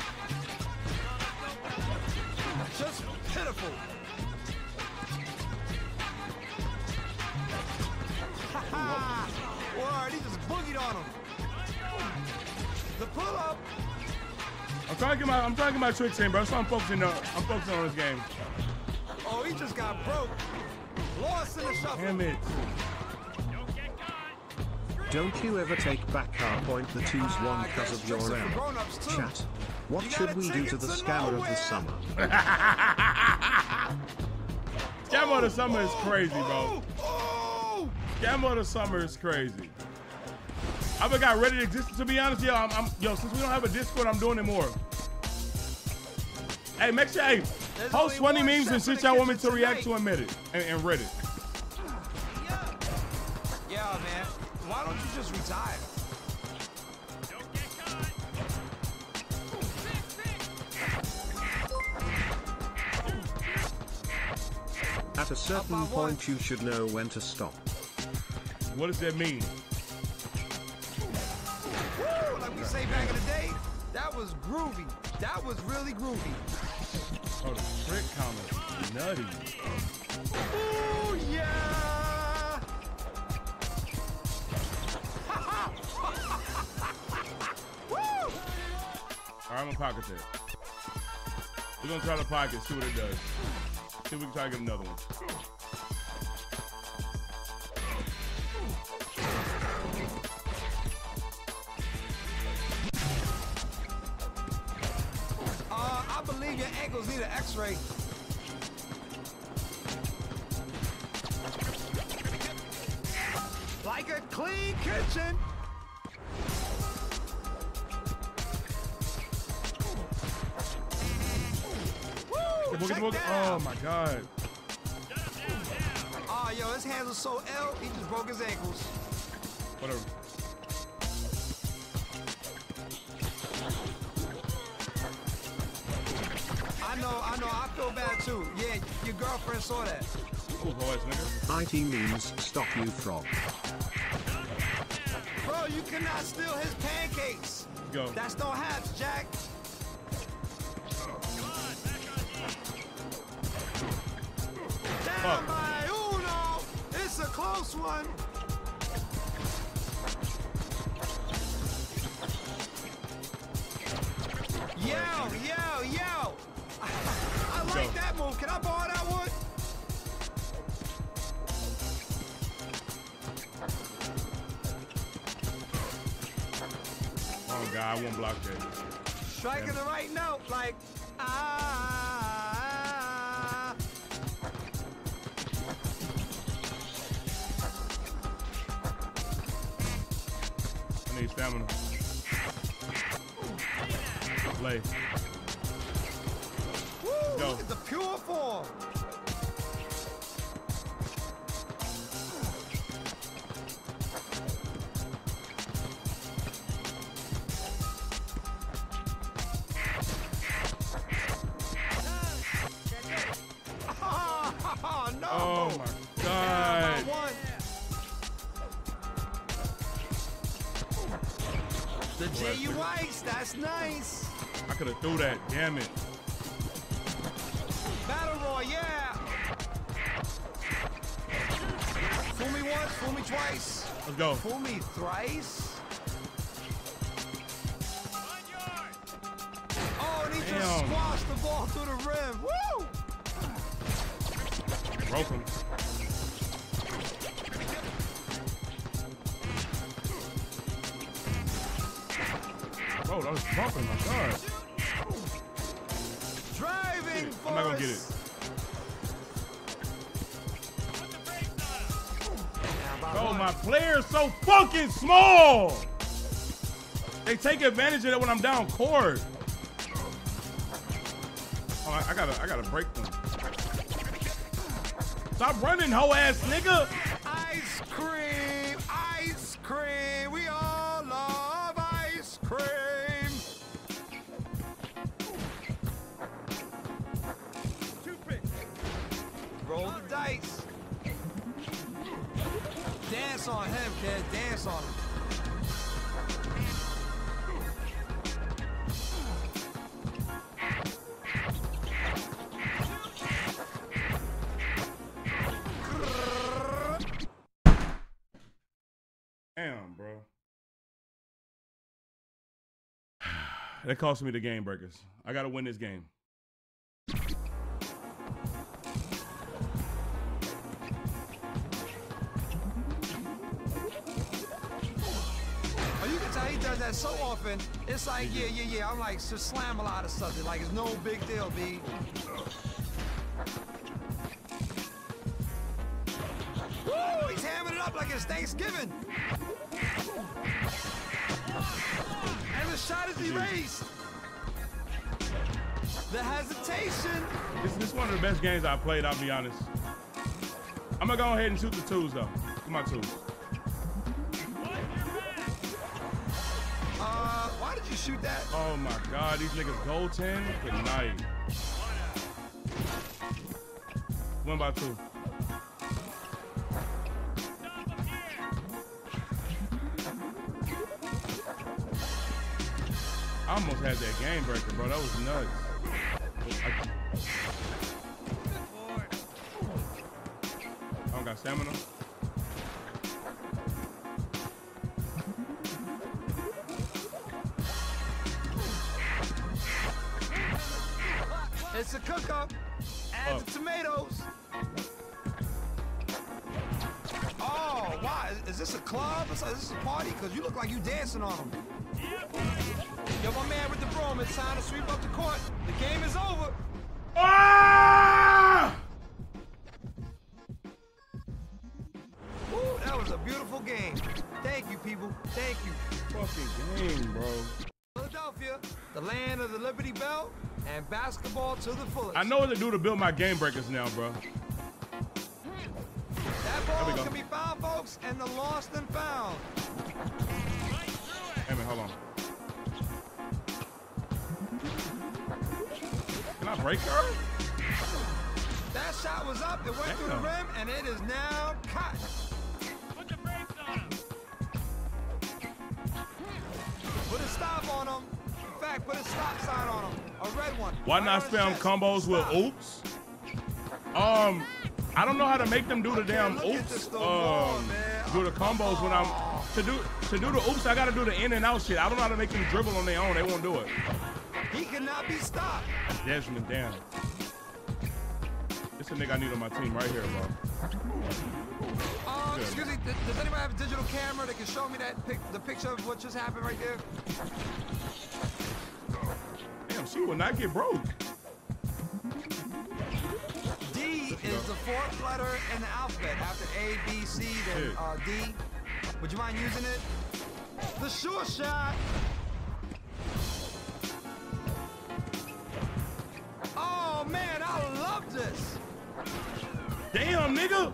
Just pitiful. Ha ha. Word, he just boogied on him. The pull-up. I'm trying to get my I'm trying to get my tricks in, bro. That's why I'm focusing on I'm focusing on this game. Oh, he just got broke. Lost in the shuffle. Damn it. Don't get caught. Don't you ever take back our point the two's one because of your error. Chat. What should we do to the scammer of the summer? Scammer of the summer is crazy, bro. Scammer of the summer is crazy. I forgot Reddit existed. To be honest, yo, I'm, I'm, yo, since we don't have a Discord, I'm doing it more. Hey, make sure, hey, There's post funny memes and shit y'all want me to tonight. react to in Reddit. And, and Reddit. Yeah, man. Why don't you just retire? Don't get caught. At a certain point, you should know when to stop. What does that mean? Say back in the day, that was groovy. That was really groovy. Oh, the trick combo, nutty. Oh yeah! Woo! All right, I'm gonna pocket it. We're gonna try to pocket, see what it does. See if we can try to get another one. Your ankles need an x-ray. Like a clean kitchen. Woo, boogie, boogie. Oh my god. Oh, yo, his hands are so ill, he just broke his ankles. Whatever. feel bad too. Yeah, your girlfriend saw that. It means stop you frog. Bro, you cannot steal his pancakes. Go. That's no haps, Jack. Damn, my Uno. It's a close one. Yo, yo, yo! I like that move. Can I borrow that one? Oh God, I won't block that. Striking the right note, like ah. I need stamina. Woo, go. Look at the pure form. Oh, no. Oh my God. The G U Ice, that's nice. I could have threw that, damn it. Battle Royale, yeah! Fool me once, fool me twice. Let's go. Fool me thrice. Oh, and he damn. Just squashed the ball through the rim. Woo! Broke him. Bro, that was dropping, my God. Driving for I'm not gonna get it. Bro, my player's so fucking small. They take advantage of it when I'm down court. Oh, I, I gotta, I gotta break them. Stop running, hoe ass nigga. Ice cream, ice cream. We all love ice cream. Dice. Dance on him, kid. Dance on him. Damn, bro. That cost me the game breakers. I gotta win this game. He does that so often. It's like, yeah, yeah, yeah. I'm like, just slam a lot of stuff. Like, it's no big deal, B. Woo! He's hamming it up like it's Thanksgiving. And the shot is erased. The hesitation. This, this is one of the best games I played, I'll be honest. I'm going to go ahead and shoot the twos, though. Come on, twos. Shoot that. Oh my God, these niggas goaltend. Good night. One by two. I almost had that game breaker, bro. That was nuts. I don't got stamina. It's a cook-up. Add oh. the tomatoes. Oh, wow. Is this a club? Is this a party? Because you look like you dancing on them. Yo, my man with the broom. It's time to sweep up the court. The game is over. Ah! Ooh, that was a beautiful game. Thank you, people. Thank you. Fucking game, bro. Philadelphia, the land of the Liberty Bell. And basketball to the fullest. I know what to do to build my game breakers now, bro. That ball can be found, folks, and the lost and found. Right through it. Hey, man, hold on. Can I break her? That shot was up, it went Damn. through the rim, and it is now caught. Put the brakes on him. Put a stop on him. In fact, put a stop sign on him. A red one. Why not spam combos stop. with oops? Um, I don't know how to make them do the damn okay, oops. Um, wall, do the combos oh. when I'm to do to do the oops. I gotta do the in and out shit. I don't know how to make them dribble on their own. They won't do it. He cannot be stopped. Desmond, damn. It's a nigga I need on my team right here, bro. Um, excuse me, th does anybody have a digital camera that can show me that pic the picture of what just happened right there? Damn, she will not get broke. D is the fourth letter in the alphabet. After A, B, C, then yeah. uh, D. Would you mind using it? The sure shot. Oh man, I love this. Damn, nigga.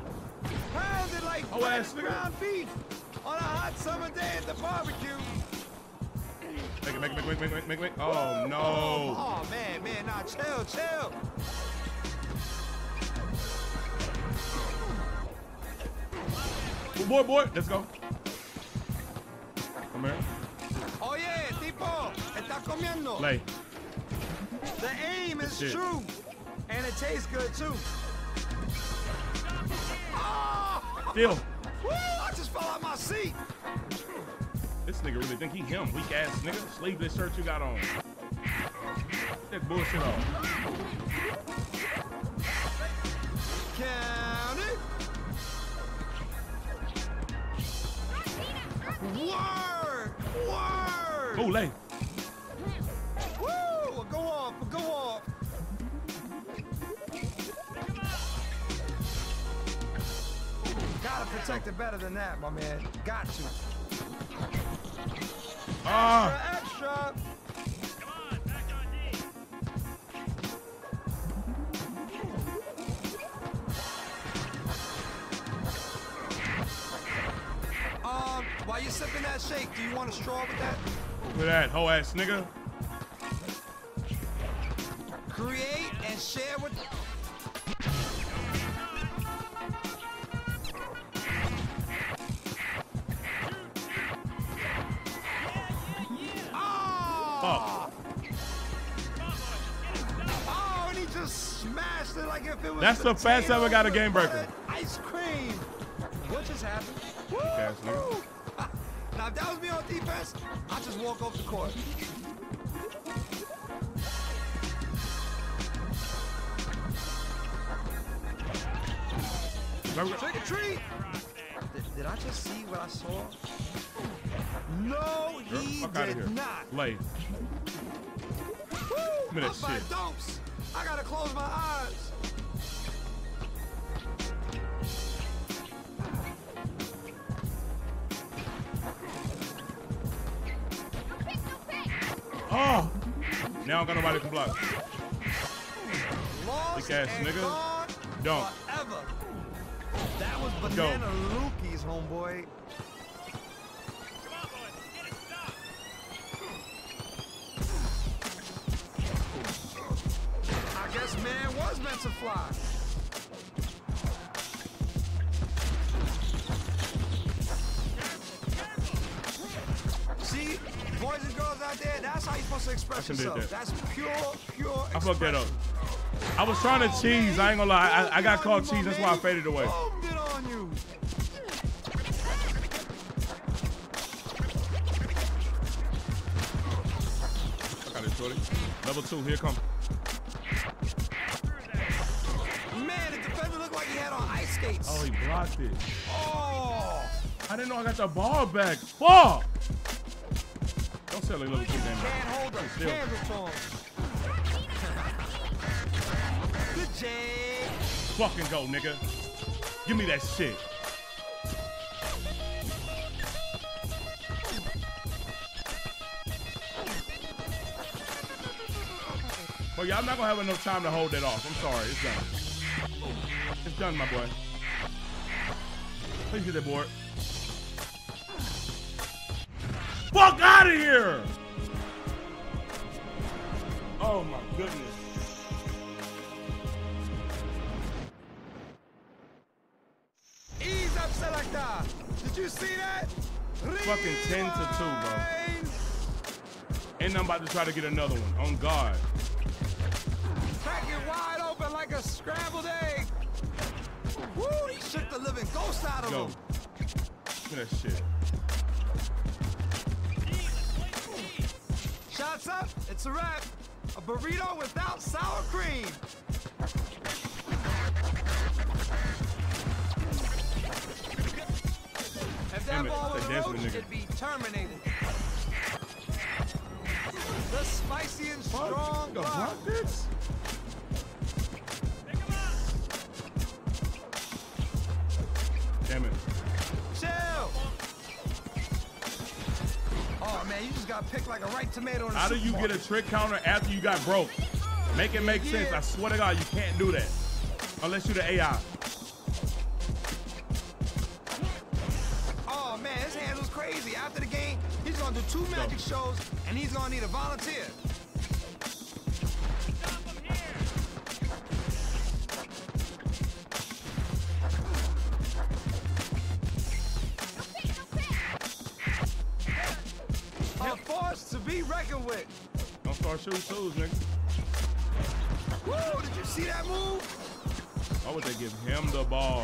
Pounded like oh, ass ground beef on a hot summer day at the barbecue. Make it, make it, make it, make it, make it, make it. Oh no. Oh, oh man, man, nah, chill, chill. Good boy, boy, let's go. Come here. Oye, tipo, está comiendo. Play. The aim is Shit. true, and it tastes good too. Oh! Deal. Woo, I just fell out my seat. This nigga really think he him, weak ass nigga. Sleeve this shirt you got on. Get that bullshit off. Count it. Word! Word! Olay. Woo! Go off! Go off! Gotta protect it better than that, my man. Got to. Ah! Extra, extra! Come on, back on D. Um, while you're sipping that shake, do you want a straw with that? Look at that hoe ass nigga. Create and share with. Like if it was That's the fast ever got a game breaker. Ice cream. What just happened? Woo! Now if that was me on defense, I just walk off the court. Trick or treat. Did, did I just see what I saw? No, he did not. Late. Woo! Up by dumps. I gotta close my eyes. Oh! Now I got nobody to block. Big ass nigga. Don't. Forever. That was banana Lukey's, homeboy. Man was meant to fly. See, boys and girls out there, that's how you supposed to express yourself. That. That's pure, pure expression. I fucked that up. I was trying to oh, cheese. Man. I ain't gonna lie. I, I got called cheese. That's why I faded away. On you. I got it, Jordy. Level two, here come. Oh, he blocked it. Oh! I didn't know I got the ball back. Fuck! Don't sell a little kid damn. Can't hold the still. Good Jay. Fucking go, nigga. Give me that shit. Well, y'all not gonna have enough time to hold that off. I'm sorry. It's done. It's done, my boy. Please get that board. Fuck out of here! Oh my goodness. Did you see that? Fucking ten to two, bro. And I'm about to try to get another one on guard. Crack it wide open like a scrambled egg. Woo! He shook the living ghost out of Yo. him. Look at that shit. Shots up. It's a wrap. A burrito without sour cream. If that ball was roach, it'd be terminated. The spicy and strong block. Pick him up. Damn it. Chill. Oh man, you just got picked like a ripe tomato. In How do you get a trick counter after you got broke? Make it make yeah. sense. I swear to God, you can't do that unless you're the A I. Two magic shows, and he's gonna need a volunteer. Stop him here. A force to be reckoned with. Don't start shooting shoes, nigga. Woo, did you see that move? Why would they give him the ball?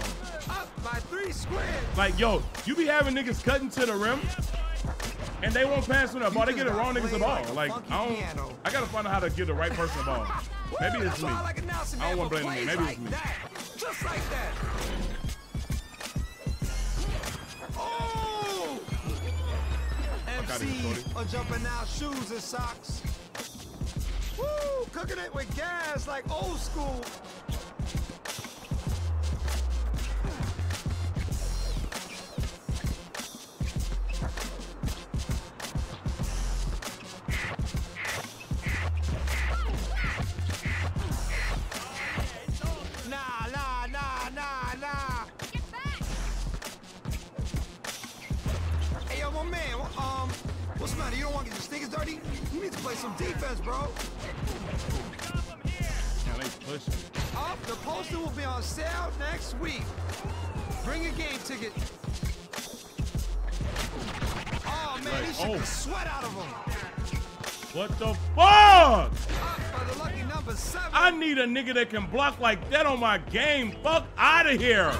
Up by three squares. Like, yo, you be having niggas cutting to the rim, and they won't pass it up. All they get the wrong niggas the ball. Like, I don't. I gotta find out how to give the right person the ball. Maybe it's me. I don't want to blame me. Maybe it's me. Just like that. Oh! M Cs are jumping out shoes and socks. Woo! Cooking it with gas like old school. What the fuck? I need a nigga that can block like that on my game. Fuck out of here.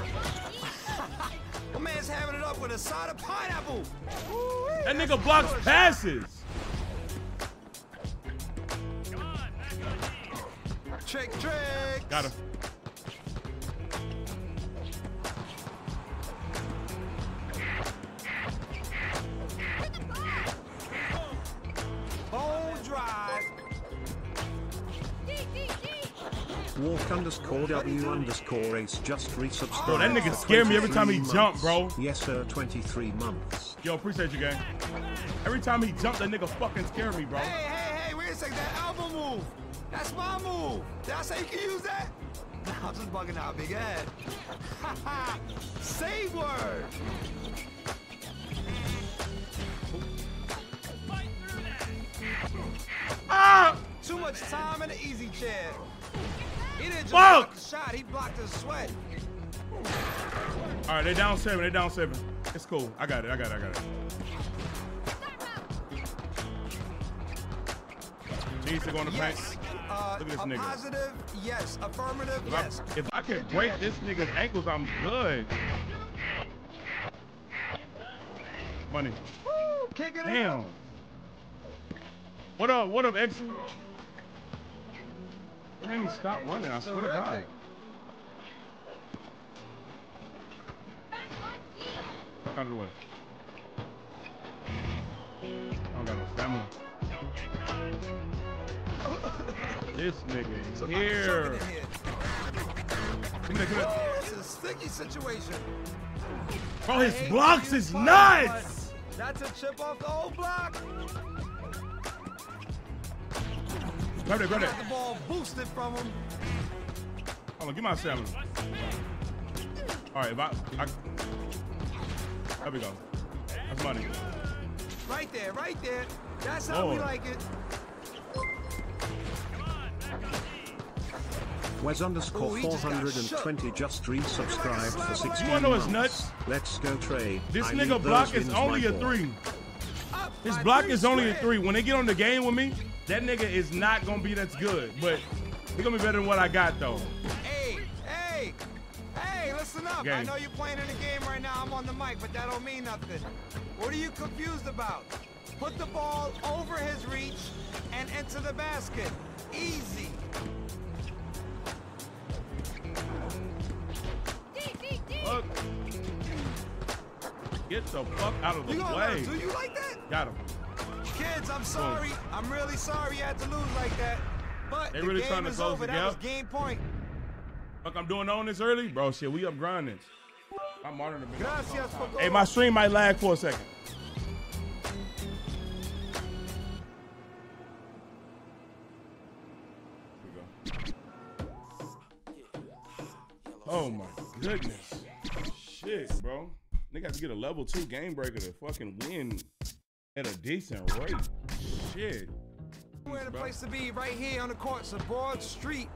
My man's having it up with a side of pineapple. That nigga blocks passes. Come on, trick, trick. Got him. Walk underscore W underscore Ace just resubscribe. Bro, that nigga scared me every time he jumped, bro. Yes, sir, twenty-three months. Yo, appreciate you, gang. Every time he jumped, that nigga fucking scared me, bro. Hey, hey, hey, wait a second. That elbow move. That's my move. Did I say you can use that? Nah, I'm just bugging out, big head. Haha. Say word. Fight through that. Ah! Too much time in the easy chair. He didn't just block the shot, he blocked his sweat. All right, they down seven, they down seven. It's cool, I got it, I got it, I got it. Needs to go in the yes. paint. Uh, Look at this nigga. Positive, yes. Affirmative, if yes. I, if I can break this nigga's ankles, I'm good. Money. Woo, kick it Damn. Up. What up, what up, X? Let me stop running, I swear to God. Out of the way. I don't got no family. This nigga here. Oh, this is a sticky situation. Bro, his blocks is nuts! That's a chip off the old block. Grab it, grab it. Got the ball boosted from him. Hold on, give my seven. All right, if I, I, there we go. That's money. Right there, right there. That's how Lord. we like it. Come on, back on Wes underscore four hundred twenty just resubscribed for sixteen you know months. Nuts? Let's go Trey. This I nigga block is only a three. His block is only a three. When they get on the game with me, that nigga is not gonna be that's good. But he's gonna be better than what I got though. Hey, hey, hey, listen up. Game. I know you're playing in a game right now. I'm on the mic, but that don't mean nothing. What are you confused about? Put the ball over his reach and into the basket. Easy. Fuck. Get the fuck out of the you way. Do you like that? Got him. Kids, I'm sorry. Boom. I'm really sorry you had to lose like that. But they the really game trying to is close over. The that was game point. Fuck, I'm doing on this early? Bro, shit, we up grinding. I'm on the Gracias for going. Hey, my stream might lag for a second. Oh my goodness. Shit, bro. They got to get a level two game breaker to fucking win at a decent rate. Shit. We're the place to be right here on the court, so Broad Street.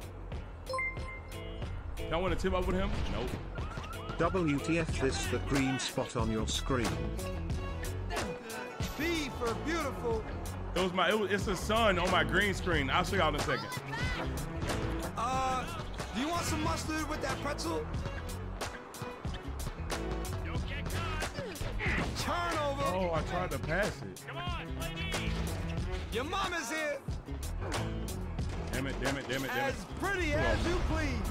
Y'all want to tip up with him? Nope. W T F this the green spot on your screen. B for beautiful. It was my, it was, it's the sun on my green screen. I'll show y'all in a second. Uh, do you want some mustard with that pretzel? Turnover. Oh, I tried to pass it. Come on, play me. Your mama's here. Damn it, damn it, damn it, damn it. As pretty as you please.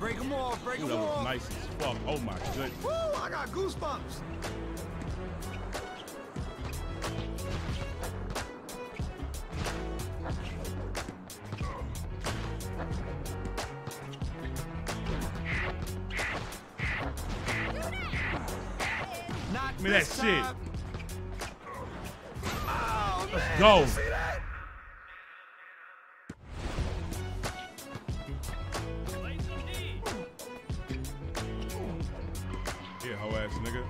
Break them off, break them off. That was nice as fuck. Oh my goodness. Woo, I got goosebumps. Give me that shit. Oh, let's go. That? Yeah, hoe ass nigga.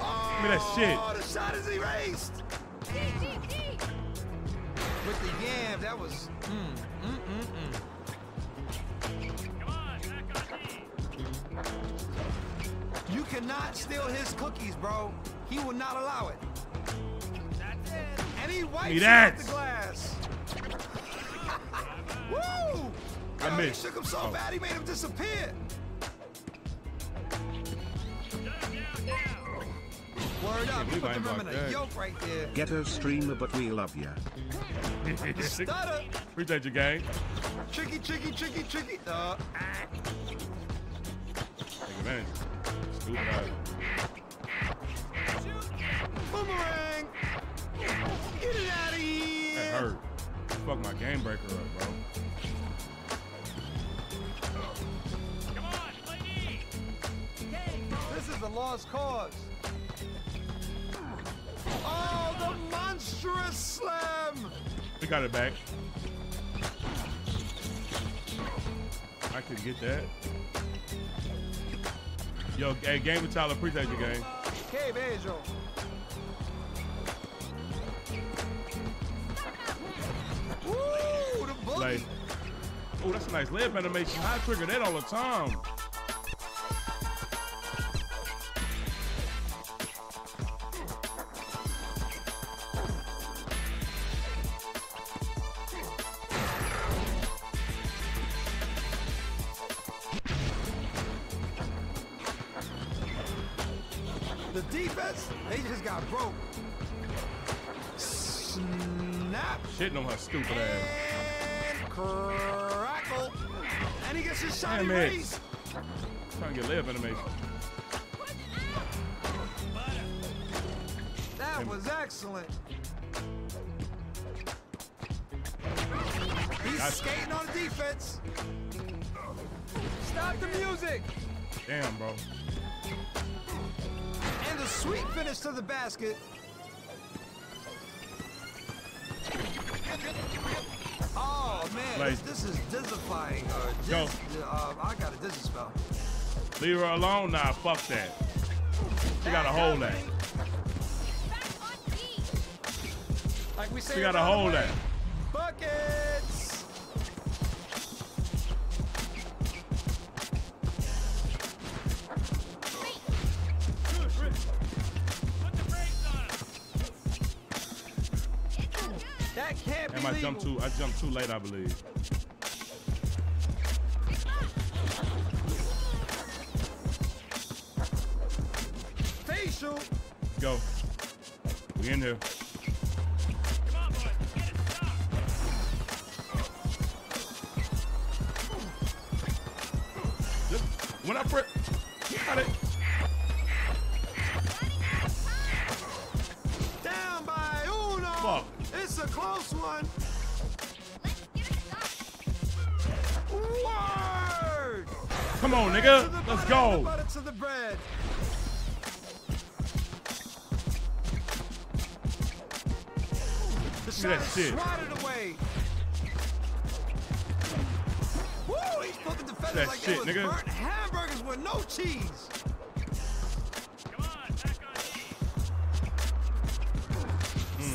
Oh, give me that shit. Oh, the shot is erased. With the yam, that was. Mm, mm, mm, mm. You cannot steal his cookies, bro. He will not allow it. That's it. And he wipes out the glass. Woo! Yo, I missed. He shook him so oh. bad he made him disappear. Word up, you put the rim in a yoke right there. Ghetto streamer, but we love ya. Stutter. Appreciate you, gang. Tricky, tricky, tricky, tricky. Uh. Take advantage. Boomerang! Get it out of here! That hurt. Fuck my game breaker up, bro. Come on, play me! This is a lost cause. Oh, the monstrous slam! We got it back. I could get that. Yo, hey, game with Tyler, appreciate you, game. Okay, Bejo. Woo, the boogie. Like, oh, that's a nice layup animation. I trigger that all the time. The defense, they just got broke. Snap. Shitting on her stupid ass. And crackle. And he gets his shot in race. Trying to get layup animation. That Damn. was excellent. He's gotcha. skating on defense. Stop the music. Damn, bro. And a sweet finish to the basket. Oh man, like, this, this is disifying. Uh, dis, go. Uh, I got a dis spell. Leave her alone now. Nah, fuck that. We gotta hold that. Like we said, we gotta hold that. Buckets. That can't be. Damn, I jumped too. I jumped too late, I believe. Go. We in here. Come on, boys. Get it stopped. When I press, got it. Down by uno. Fuck. It's a close one. Let's get it stopped. Word. Come on, nigga. Let's butter, go. The butter to the bread. That shit. Away. Woo, he that like shit, nigga. Burnt hamburgers with no cheese. Come on, back on cheese. Mm.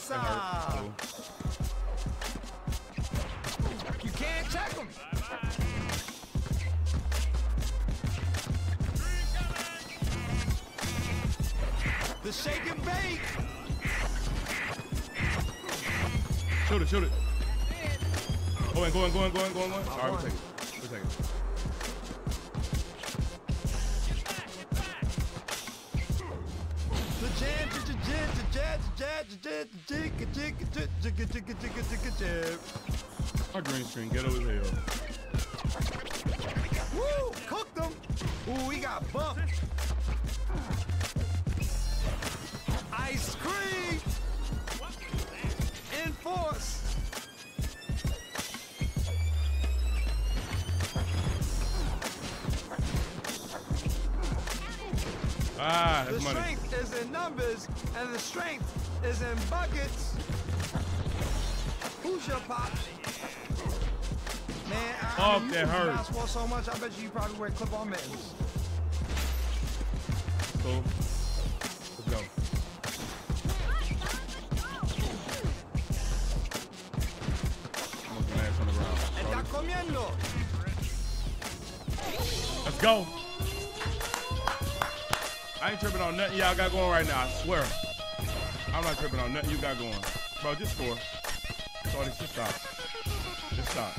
Salsa. Oh. You can't check him. Bye -bye. The shake and bake. Shoot it, shoot it. Go in, go in, go in, go in, go in, go in. All right, we'll take it. We'll take it. My green screen, get over there. Woo, cooked him. Ooh, he got bumped. Ice cream. Force. Ah, that's the money. Strength is in numbers and the strength is in buckets. Who's your pop? Man, I mean, you guys swear so much, I bet you, you probably wear clip-on mittens. Cool. Let's go. Let's go. I ain't tripping on nothing y'all got going right now, I swear. I'm not tripping on nothing you got going. Bro, just score. Sorry, just stop. Just stop.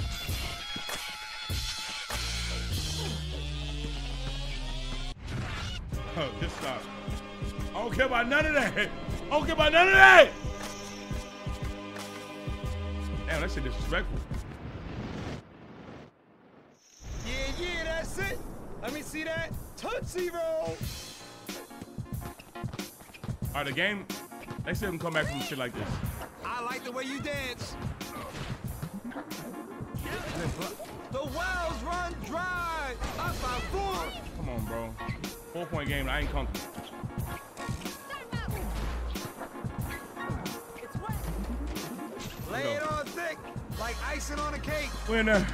Oh, just stop. I don't care about none of that. I don't care about none of that. Damn, that shit disrespectful. It. Let me see that Tootsie Roll. All right, the game, next time come back from shit like this. I like the way you dance. The wells run dry. Up by four. Come on, bro. Four point game, I ain't comfortable. It's wet. Lay it on thick, like icing on a cake. We're in there.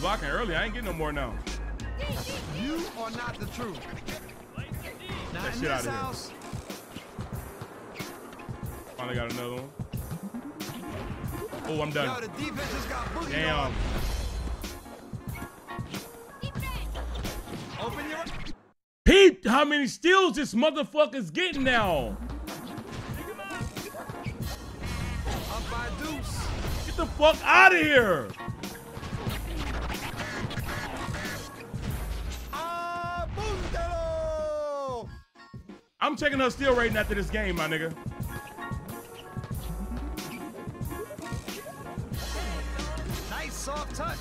Blocking early, I ain't getting no more now. You are not the truth. Not that in shit this out of house. Here. Finally got another one. Oh, I'm done. Yo, the defense just got boogied. Damn. Open your peep. How many steals this motherfucker's getting now? Up by Deuce. Get the fuck out of here. I'm checking her steal rating after this game, my nigga. Nice soft touch.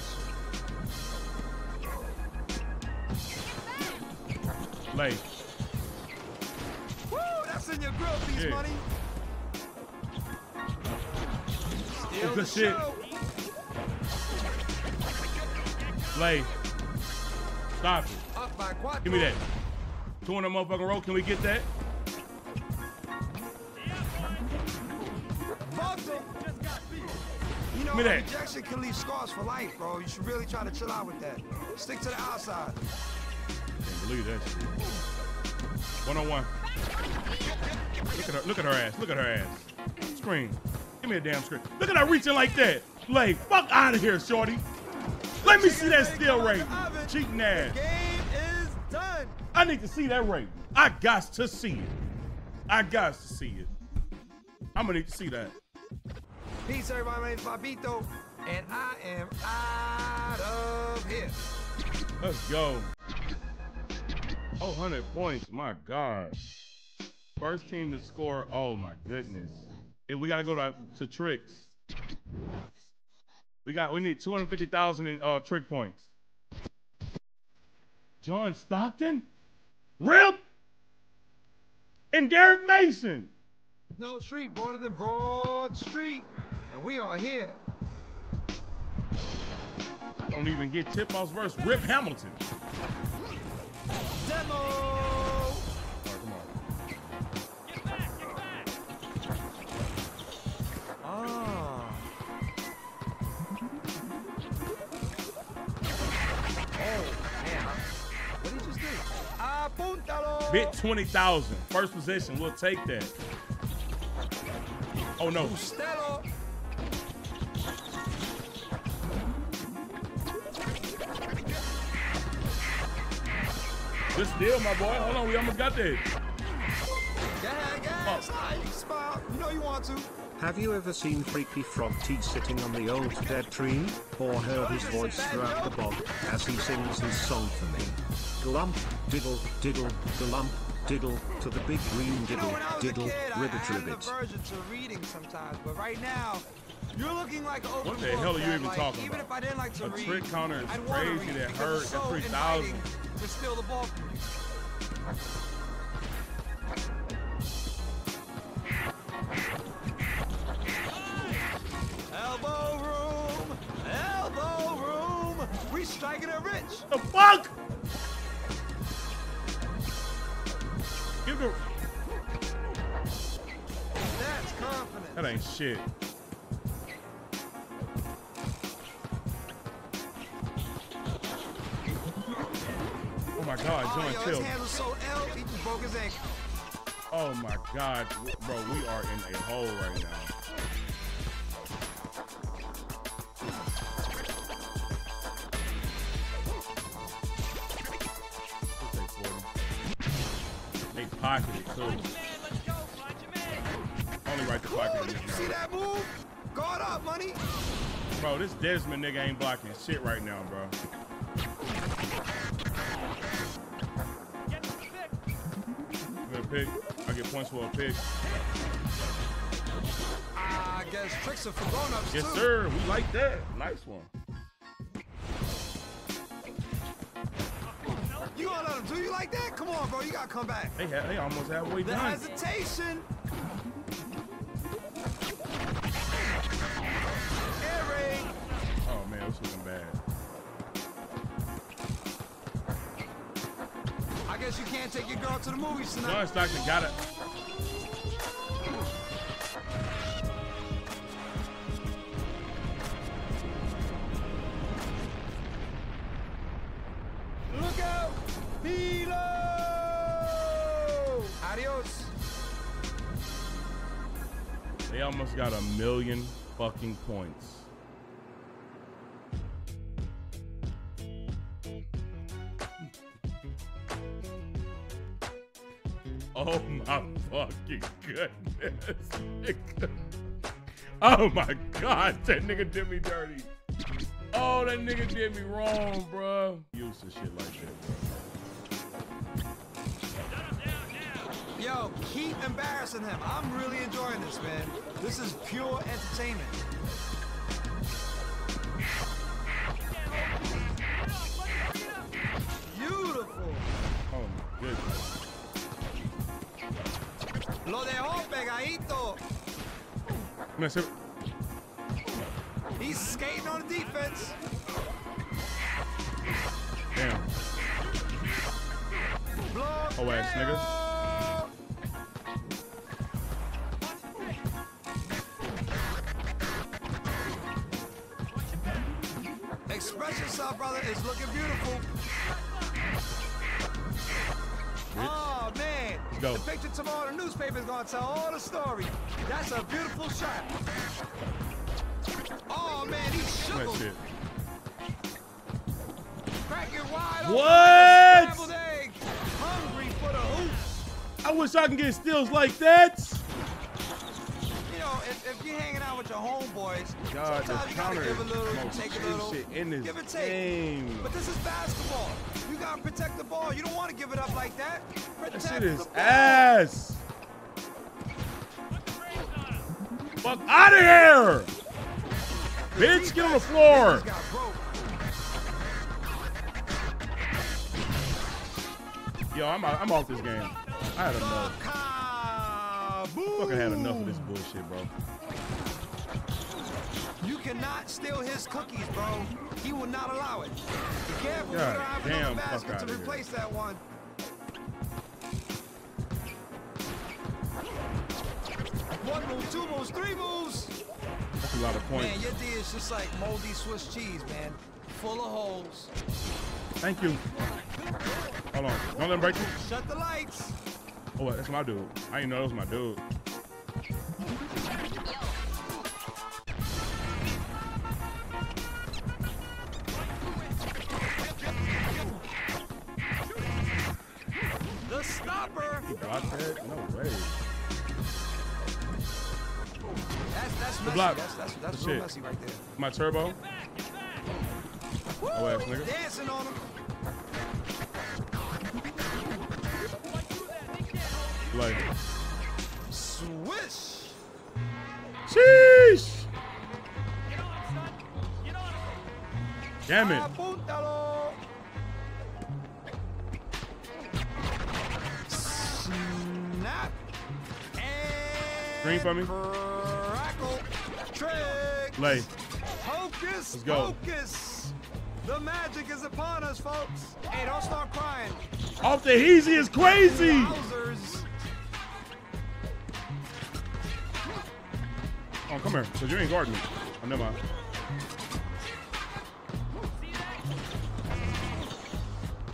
Late. Woo, that's in your grill piece, yeah. Money. Steal the shit. Late. Stop it. Up by Give me that. Two in a motherfucking row. Can we get that? You know, rejection can leave scars for life, bro. You should really try to chill out with that. Stick to the outside. Can't believe that shit. One on one. Look at her. Look at her ass. Look at her ass. Screen. Give me a damn screen. Look at her reaching like that. Like, fuck out of here, shorty. Let me see that steal rate. Cheating ass. Game is done. I need to see that rate. I got to see it. I got to see it. I'm gonna need to see that. Peace, everybody. My name is Bobito, and I am out of here. Let's go. Oh, one hundred points. My God. First team to score. Oh, my goodness. If we got to go to, to tricks. We got. We need two hundred fifty thousand in uh, trick points. John Stockton? Rip? And Derek Mason? No street, broader than Broad Street. And we are here. Don't even get tip-offs versus Rip Hamilton. Demo! All right, come on. Get back, get back. Ah. Oh, man. What did you just do? Apuntalo! Bit twenty thousand. First position, we'll take that. Oh, no. Bustelo. Good steal, my boy. Hold on, we almost got this. Yeah, guys. Oh. You smile. You know you want to. Have you ever seen Freaky Frog T sitting on the old dead tree, or heard his voice throughout the bog as he sings his song for me? Glump, diddle, diddle, glump, diddle, to the big green diddle, you know, diddle, kid, ribbit, I ribbit. Version to reading sometimes, but right now, you're looking like an open What the hell are you even like, talking even about? If I didn't like to a read, trick counter is I'd crazy that hurt so at three thousand. To steal the ball from you. Elbow room, elbow room. We striking it rich. The fuck? Give the... That's confidence. That ain't shit. Oh my God, John, oh, yo, chill. His so ill, he just broke his ankle. Oh my God, bro, we are in a hole right now. They pocketed too. Only right to pocket. Did you see that move? Guard up, money. Bro, this Desmond nigga ain't blocking shit right now, bro. Pick. I get points for a pick. I guess tricks are for grown-ups. Yes, too. Sir. We like that. Nice one. You gonna let them do you like that? Come on, bro. You gotta come back. They had. They almost halfway done. The hesitation. Air raid. Oh man, this looking bad. I guess you can't take your girl to the movies tonight. John Stockton got it. Look out! Below! Adios. They almost got a million fucking points. Oh my fucking goodness, nigga. Oh my God, that nigga did me dirty. Oh, that nigga did me wrong, bro. Use this shit like that. Yo, keep embarrassing him. I'm really enjoying this, man. This is pure entertainment. Beautiful. Oh my goodness. Lo dejó pegadito. He's skating on the defense. Damn. Block. Oh, ass niggas. Express yourself, brother. It's looking beautiful. Oh, man. Go. The picture tomorrow in the newspaper is going to tell all the story. That's a beautiful shot. Oh, man. He's shook. Crack it wide what? Open. Hungry for the hoops. I wish I could get steals like that. You know, if, if you're hanging out with your homeboys, God, sometimes you gotta give a little, take a little, in this give and take. Game. But this is basketball. You gotta protect the ball. You don't want to give it up like that. Protect that shit is ass. Fuck out of here, bitch! Get on the floor. Yo, I'm out, I'm off this game. I had enough. Fucking had enough of this bullshit, bro. You cannot steal his cookies, bro. He will not allow it. Be careful. God, you don't have a basket to replace here. That one. One move, two moves, three moves. That's a lot of points. Man, your D is just like moldy Swiss cheese, man. Full of holes. Thank you. Hold on. Don't let him break you. Shut the lights. Oh, that's my dude. I didn't know that was my dude. The stopper. You blocked that? No way. That's, that's messy. Block. That's, that's, that's real messy right there. My turbo. Get back, get back. Woo, oh, ass nigga. Dancing on him. Like swish. Sheesh. Damn it. Snap. Green for me. Lay. Hocus pocus. The magic is upon us, folks. Hey, don't start crying. Off the easy is crazy. Wowzers. Oh, come here, because you ain't guarding me. Oh, never mind.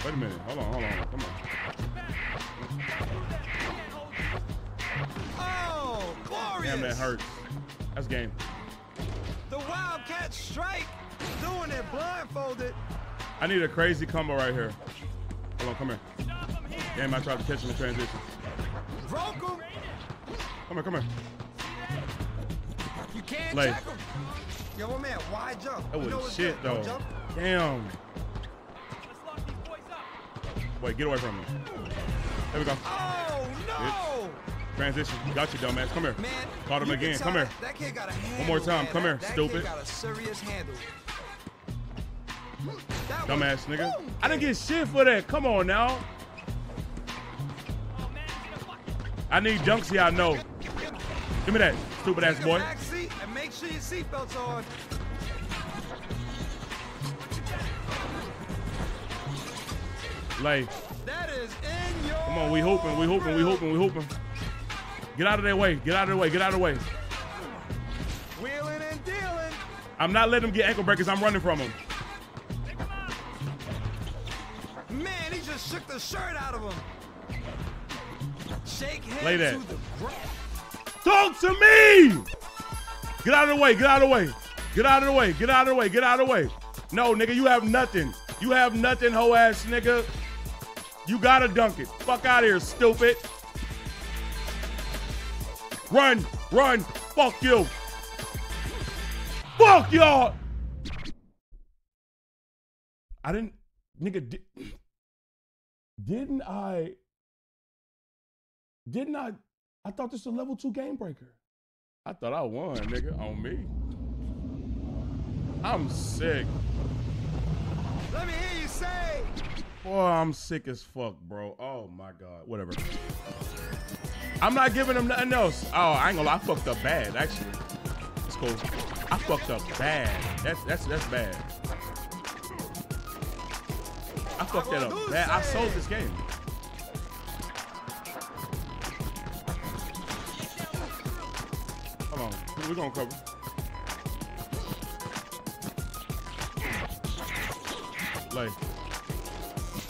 Wait a minute. Hold on, hold on. Come on. Oh, glorious. Damn, that hurts. That's game. The Wildcat strike. Doing it blindfolded. I need a crazy combo right here. Hold on, come here. here. Damn, I tried to catch him in transition. Broke him. Come here, come here. You can't like, check him. Yo, my man, why jump? That was you know shit, good. Though. Jump. Damn. Let's lock these boys up. Wait, get away from me. There we go. Oh, no. Bitch. Transition. Got you, dumbass. Come here. Man, caught him again. Come here. That kid got a handle, one more time. Man. Come here, that stupid. Kid got a serious handle. Dumbass nigga. Boom. I didn't get shit for that. Come on now. Oh, man, I need dunks here, I know. Give me that, stupid ass boy. And make sure your seatbelt's on. Lay. That is in your come on, we hooping, we hooping, we hooping, we hooping. Get out of their way, get out of their way, get out of the way. Wheeling and dealing. I'm not letting them get ankle breakers, I'm running from them. Man, he just shook the shirt out of him. Shake hands to the ground. Talk to me! Get out of the way, get out of the way. Get out of the way, get out of the way, get out of the way. No, nigga, you have nothing. You have nothing, hoe ass nigga. You gotta dunk it. Fuck out of here, stupid. Run, run, fuck you. Fuck y'all! I didn't, nigga, di didn't I, didn't I, I thought this was a level two game breaker. I thought I won, nigga, on me. I'm sick. Let me hear you say. Boy, I'm sick as fuck, bro. Oh my God, whatever. I'm not giving them nothing else. Oh, I ain't gonna lie, I fucked up bad, actually. It's cool. I fucked up bad. That's, that's, that's bad. I fucked that up bad. I sold this game. Come on. We're going to cover. Like.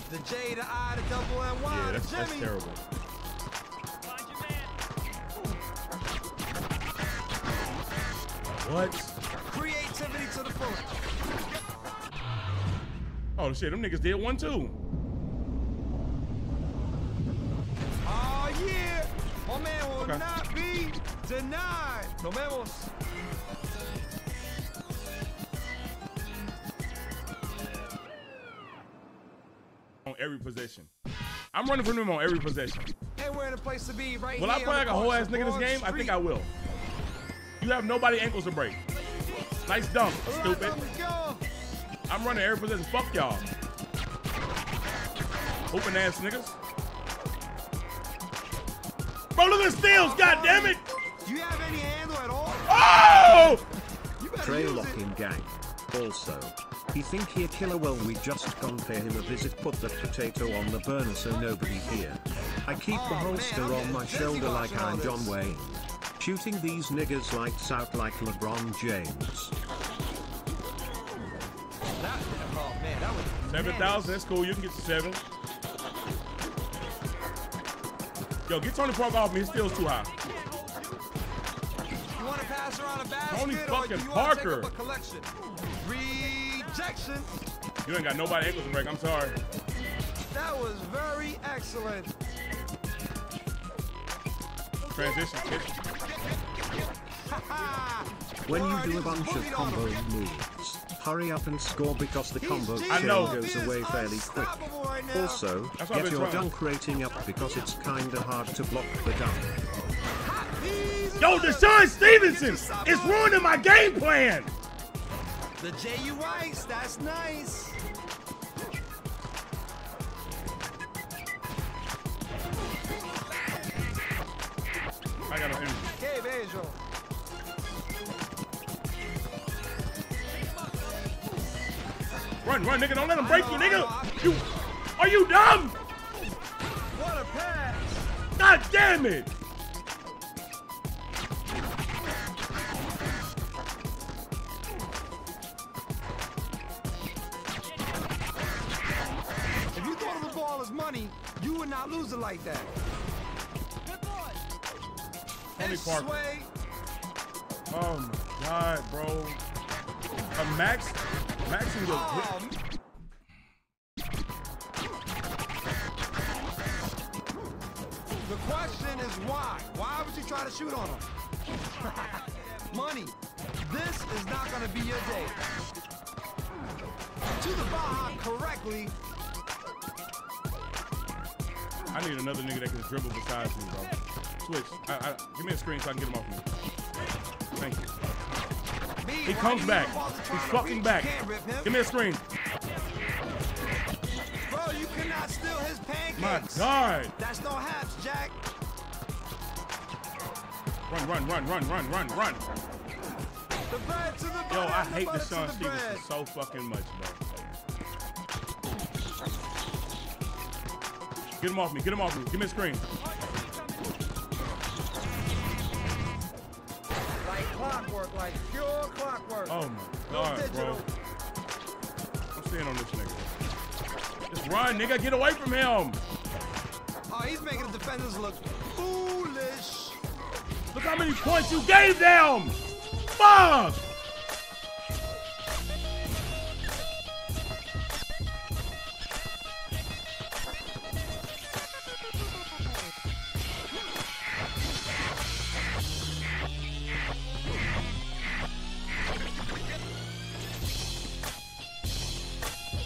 The J, the I, the double and Y. Yeah, that's, that's terrible. What? Creativity to the fullest. Oh, shit. Them niggas did one, too. Oh, yeah. My man will okay. not be denied. No memos. On every possession. I'm running from them on every possession. Hey, we're in a place to be right Will here. Will I play like a whole ass nigga this game? Street. I think I will. You have nobody ankles to break. Nice dunk, stupid. I'm running every position. Fuck y'all. Hooping ass niggas. Bro, look at the steals. God damn it. Do you have any handle at all? Oh! Trail locking gang. Also, he think he a killer. Well, we just gone pay him a visit. Put the potato on the burner so nobody here. I keep oh, the holster man, on my shoulder like I'm John Wayne. Shooting these niggas lights out like LeBron James. Oh, man, that was seven thousand, that's cool. You can get to seven. Yo, get Tony Parker off me. His steal's too high. You want to pass around a basket, Tony fucking Parker. Rejection. You ain't got nobody ankles to break. I'm sorry. That was very excellent. Transition, bitch. When you do a bunch of combo moves, hurry up and score because the combo kill goes away fairly quick. Also, get your dunk rating up because it's kinda hard to block the dunk. Yo, Deshaun Stevenson is ruining my game plan! The J U Ice, that's nice. I got no energy. Que beijo. Run, run, nigga. Don't let him break you, nigga. You, are you dumb? What a pass. God damn it. If you thought of the ball as money, you would not lose it like that. Tony Parker. Oh, my God, bro. A max... Max and your um. The question is why? Why would you try to shoot on him? Money, this is not going to be your day. To the bar correctly. I need another nigga that can dribble besides me, bro. Switch. I, I, give me a screen so I can get him off me. Thank you. He comes back. He's fucking back. Give me a screen. Bro, you cannot steal his pancakes. My God. That's no haps, Jack. Run, run, run, run, run, run, run. The bread to the bread. Yo, I hate Deshaun Stevenson so fucking much, bro. Get him off me. Get him off me. Give me a screen. Clockwork, like pure clockwork. Oh my God, no bro. I'm staying on this nigga. Just run, nigga. Get away from him. Oh, he's making the defenders look foolish. Look how many points you gave them. Fuck.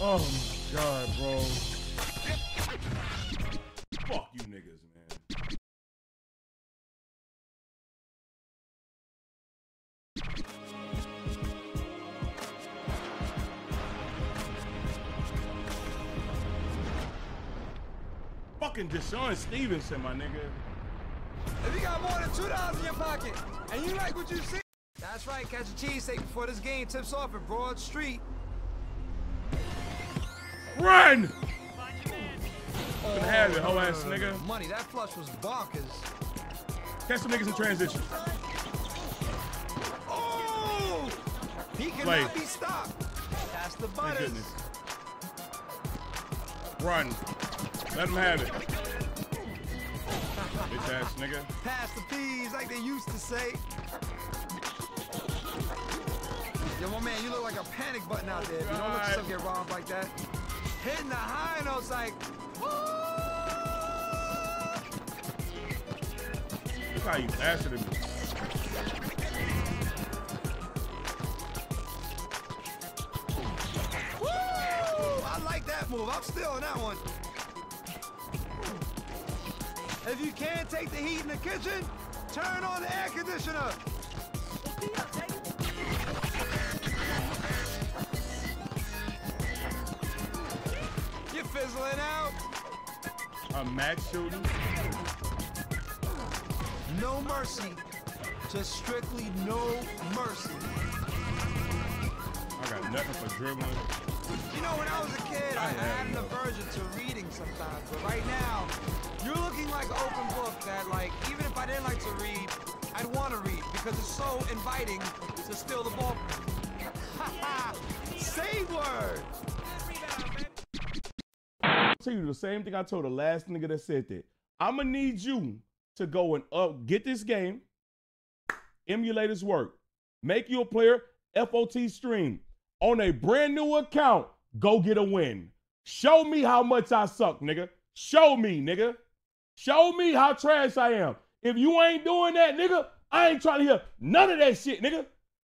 Oh my God, bro. Fuck you niggas, man. Fucking Deshaun Stevenson, my nigga. If you got more than two dollars in your pocket and you like what you see, that's right, catch a cheesesteak before this game tips off at Broad Street. Run! Oh, couldn't have it, hoe ass nigga. Money, that flush was bonkers. Catch some niggas in transition. He cannot like, be stopped. That's the buttons. Run. Let him have it. Bitch ass nigga. Pass the peas like they used to say. Yo, my man, you look like a panic button out there. If you don't let yourself get robbed like that. Hitting the high notes like, woo! Look how you bastarded me. Woo! I like that move. I'm still in that one. If you can't take the heat in the kitchen, turn on the air conditioner. You're fizzling out. A max shooting? No mercy. Just strictly no mercy. I got nothing for dribbling. You know, when I was a kid, I, I had an aversion to reading sometimes, but right now, you're looking like an open book that, like, even if I didn't like to read, I'd want to read because it's so inviting to steal the ball. Ha ha! Say word! I'll tell you the same thing I told the last nigga that said that. I'm gonna need you to go and up, get this game, emulate his work, make you a player, F O T stream, on a brand new account, go get a win. Show me how much I suck, nigga. Show me, nigga. Show me how trash I am. If you ain't doing that, nigga, I ain't trying to hear none of that shit, nigga.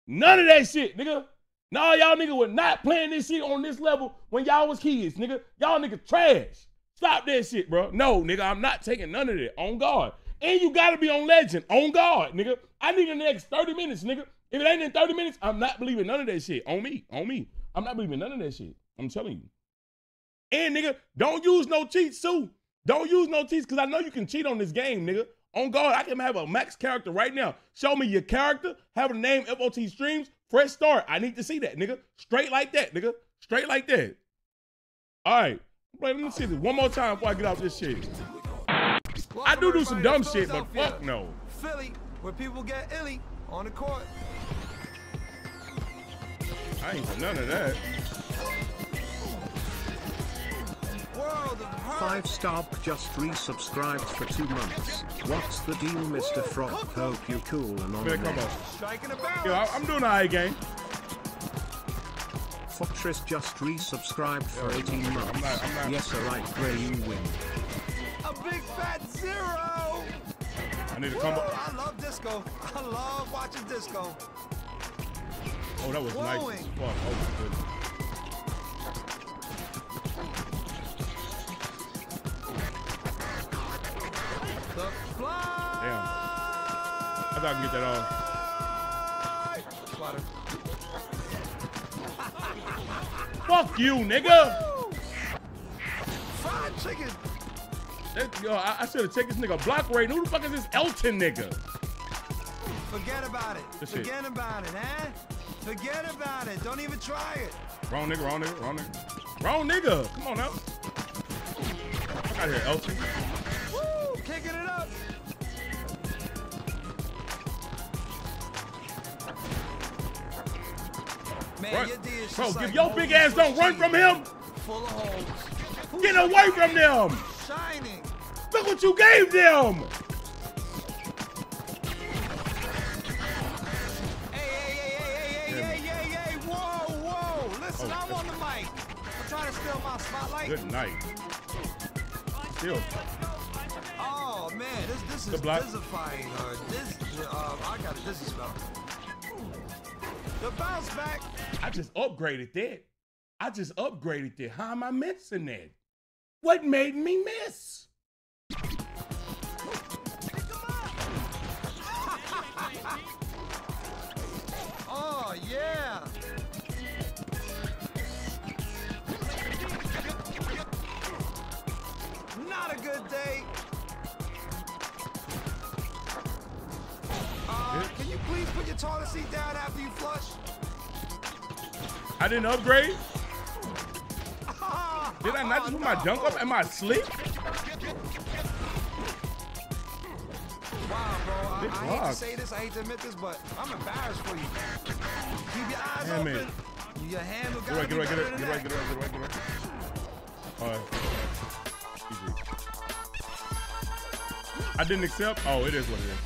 None of that shit, nigga. Nah, y'all nigga were not playing this shit on this level when y'all was kids, nigga. Y'all nigga trash. Stop that shit, bro. No, nigga, I'm not taking none of that. On guard. And you gotta be on legend. On guard, nigga. I need in the next thirty minutes, nigga. If it ain't in thirty minutes, I'm not believing none of that shit. On me, on me. I'm not believing none of that shit. I'm telling you. And, nigga, don't use no cheats, too. Don't use no cheats, because I know you can cheat on this game, nigga. On God, I can have a max character right now. Show me your character, have a name, F O T streams, fresh start. I need to see that, nigga. Straight like that, nigga. Straight like that. All right. Wait, let me see this one more time before I get off this shit. Welcome I do do some dumb shit, but fuck no. Philly, where people get illy on the court. I ain't for none of that. Five Star just resubscribed for two months. What's the deal, Mister Frog? Hope you cool and on. Yo, I'm doing a game. Fortress just resubscribed for eighteen months. I'm not, I'm not. Yes, alright, Gray, you win. A big fat zero. I need to come up. I love disco. I love watching disco. Oh, that was Whoa. nice. Fuck, that was good. Damn. I thought I could get that off. Fuck you, nigga. Woo! Fried chicken. That, yo, I, I should have taken this nigga block raid. Who the fuck is this Elton nigga? Forget about it. This Forget shit. about it, eh? Forget about it. Don't even try it. Wrong nigga, wrong nigga, wrong nigga. Wrong nigga. Come on now. Fuck out here, Elton. Kicking it up. Man, run. Your D is Bro, if like your big ass don't run from him, full of holes. Get away from them. Shining. Look what you gave them. Hey, hey, hey, hey, hey, hey, hey, hey, hey, whoa, whoa. Listen, oh. I'm on the mic. I'm trying to steal my spotlight. Good night. Still. Oh man, this this is dizzyfying. Uh, this uh, I got a dizzy spell. The bounce back. I just upgraded that. I just upgraded that. How am I missing that? What made me miss? Oh yeah. Not a good day. Uh, can you please put your toilet seat down after you flush? I didn't upgrade? Oh, Did I not oh, just put no. my dunk up? Am I asleep? Wow, bro. I hate to say this, I hate to admit this, but I'm embarrassed for you. Keep your eyes Damn open. It. Your handle got Get right, get right, get right, get right, get right, get right. All right. Easy. I didn't accept. Oh, it is what it is.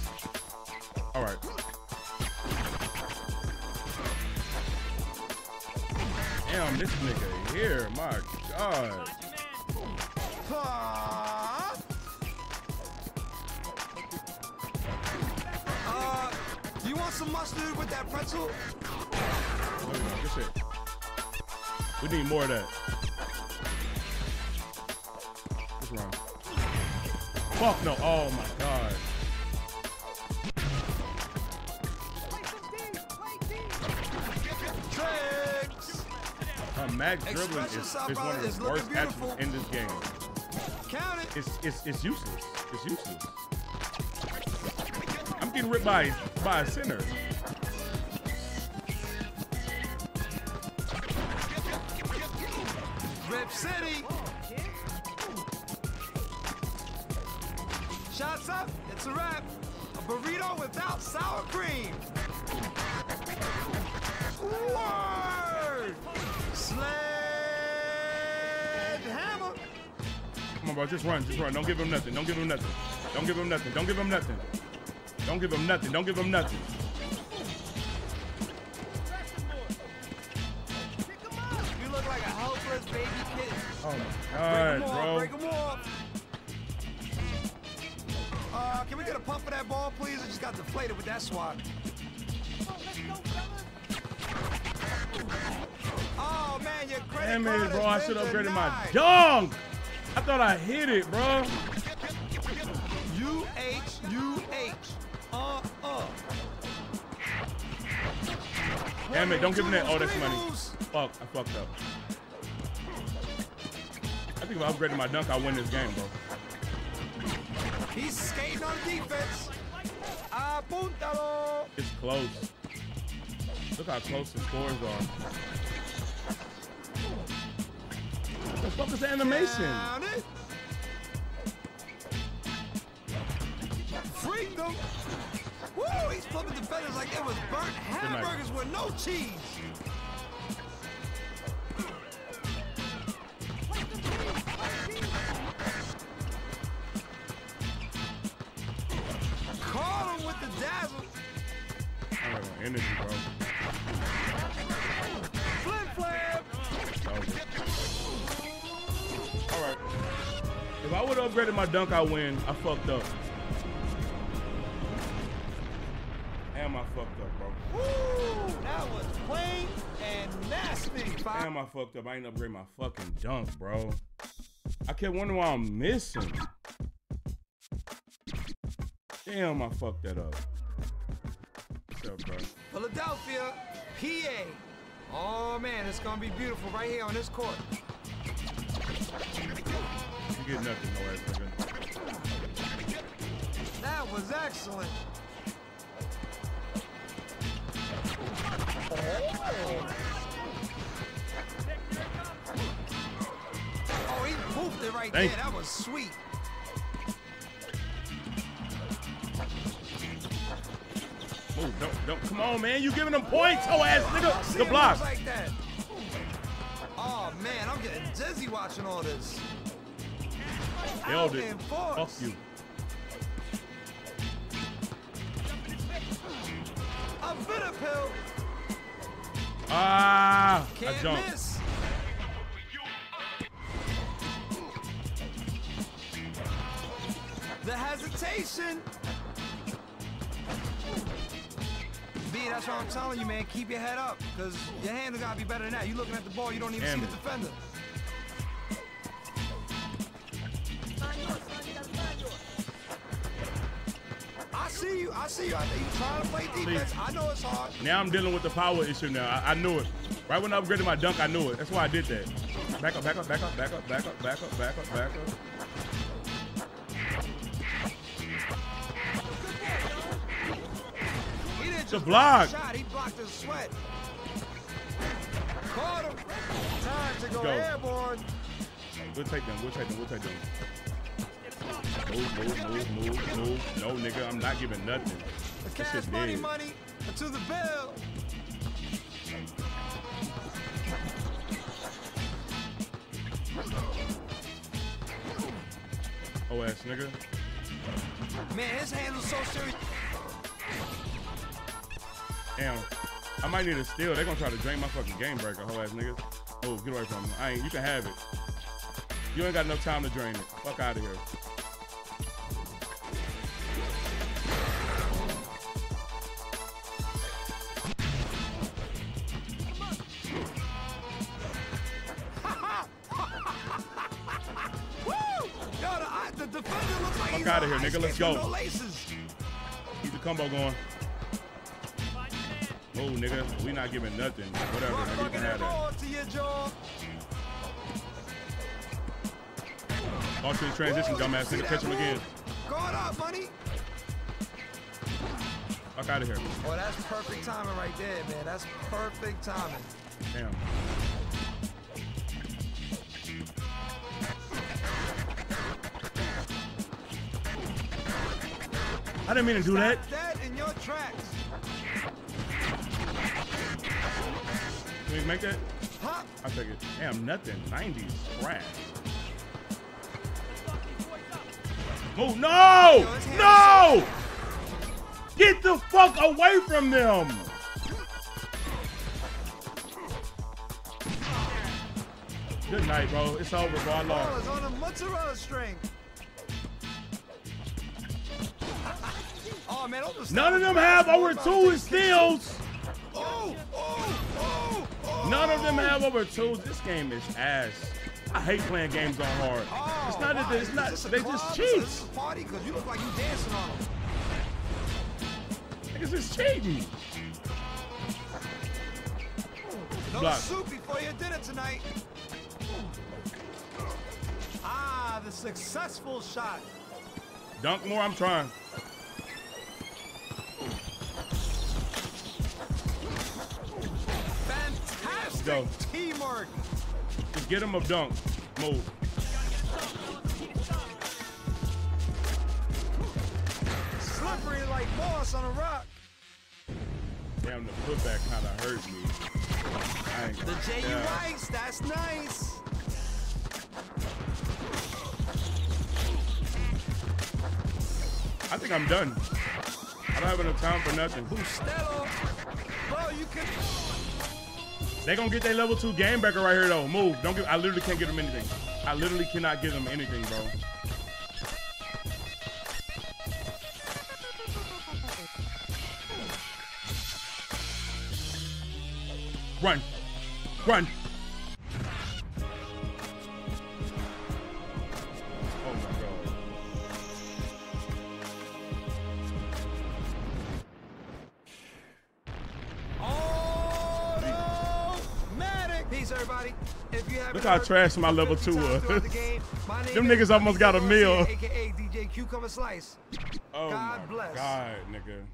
All right. Damn, this nigga here, my God. Uh, you want some mustard with that pretzel? Oh, no, good shit. We need more of that. What's wrong? Fuck no! Oh my God. Max dribbling is, is one of the worst attributes in this game. Count it. It's, it's, it's useless. It's useless. I'm getting ripped by, by a center. Rip City. Shots up. It's a wrap. A burrito without sour cream. Word. Sled hammer. Come on, bro. Just run. Just run. Don't give him nothing. Don't give him nothing. Don't give him nothing. Don't give him nothing. Don't give him nothing. Don't give him nothing. You look like a helpless baby kid. Oh my God, break bro. Break him off. Uh, can we get a pump of that ball, please? I just got deflated with that swat. Oh man, your credit Damn card it, bro! I should have upgraded my dunk. I thought I hit it, bro. U H U H. Uh uh. Damn it! Don't give me that. Oh, that's money. Fuck! I fucked up. I think if I upgraded my dunk, I win this game, bro. He's skating on defense. Apuntalo. It's close. Look how close the scores are. What the fuck is the animation? Freak them! Woo! He's flipping defenders like it was burnt hamburgers with no cheese. Caught him with the dazzle. I don't have no energy, bro. If I would have upgraded my dunk, I win. I fucked up. Damn, I fucked up, bro. Woo! That was plain and nasty. Damn, I fucked up. I ain't upgraded my fucking dunk, bro. I kept wondering why I'm missing. Damn, I fucked that up. What's up, bro? Philadelphia, P A. Oh, man, it's going to be beautiful right here on this court. You get nothing, no ass nigga. That was excellent. Oh, he pooped it right Thank there. That was sweet. Oh, don't, don't. Come on, man. You giving them points, oh ass nigga. The block. Like that. Oh, man, I'm getting dizzy watching all this. Nailed it. Fuck you. A bitter pill. Ah, Can't I jumped. Miss. The hesitation. B, that's what I'm telling you, man. Keep your head up, because your hand's got to be better than that. You're looking at the ball, you don't even Damn see it. the defender. I see you. I see you. I think you're trying to play defense. I know it's hard. Now I'm dealing with the power issue now. I, I knew it. Right when I upgraded my dunk, I knew it. That's why I did that. Back up, back up, back up, back up, back up, back up, back up, back up. It's a block. He blocked his sweat. Caught him. Time to go, go airborne. We'll take them. We'll take them. We'll take them. Move, move, move, move, move. No, nigga, I'm not giving nothing. The cash money, money, to the bill. Oh, ass nigga. Man, his hands are so serious. Damn, I might need a steal. They're gonna try to drain my fucking game breaker, hoe ass niggas. Oh, get away from me. I ain't, you can have it. You ain't got enough time to drain it. Fuck out of here. Fuck out of here, nigga. Let's go. Keep the combo going. Oh, nigga, we not giving nothing. Whatever, nigga, you can have that. Off to the transition, dumbass nigga. Catch him again. Fuck out of here. Oh, that's perfect timing right there, man. That's perfect timing. Damn. I didn't mean to do that. Stop that in your tracks. Can we make that? Pop. I take it. Damn, nothing. nineties crap. Move. No! No! Get the fuck away from them! Good night, bro. It's over, bro. I lost. On a mozzarella string. Oh, man, none of them have over two steals. Oh, oh, oh, oh. None of them have over two. This game is ass. I hate playing games on hard. Oh, it's not. Wow. It's not. They club? Just cheat. This is a party because you look like you dancing on them. Niggas is cheating. No soup before your dinner tonight. Ah, the successful shot. Dunk more. I'm trying. Go. Teamwork. Just get him a dunk. Move. Slippery like moss on a rock. Damn, the putback kind of hurt me. I ain't the J U Ice, that's nice. I think I'm done. I don't have enough time for nothing. Bro, you can. They gonna get their level two game breaker right here though. Move. Don't give. I literally can't give them anything. I literally cannot give them anything, bro. Run, run. Oh my god. Everybody, if you look how trash my level two was. The them niggas almost got a meal. A K A D J Cucumber Slice. Oh God my bless. God, nigga.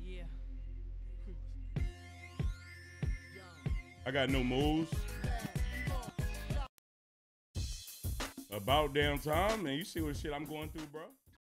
Yeah. I got no moves. About damn time, man. You see what shit I'm going through, bro.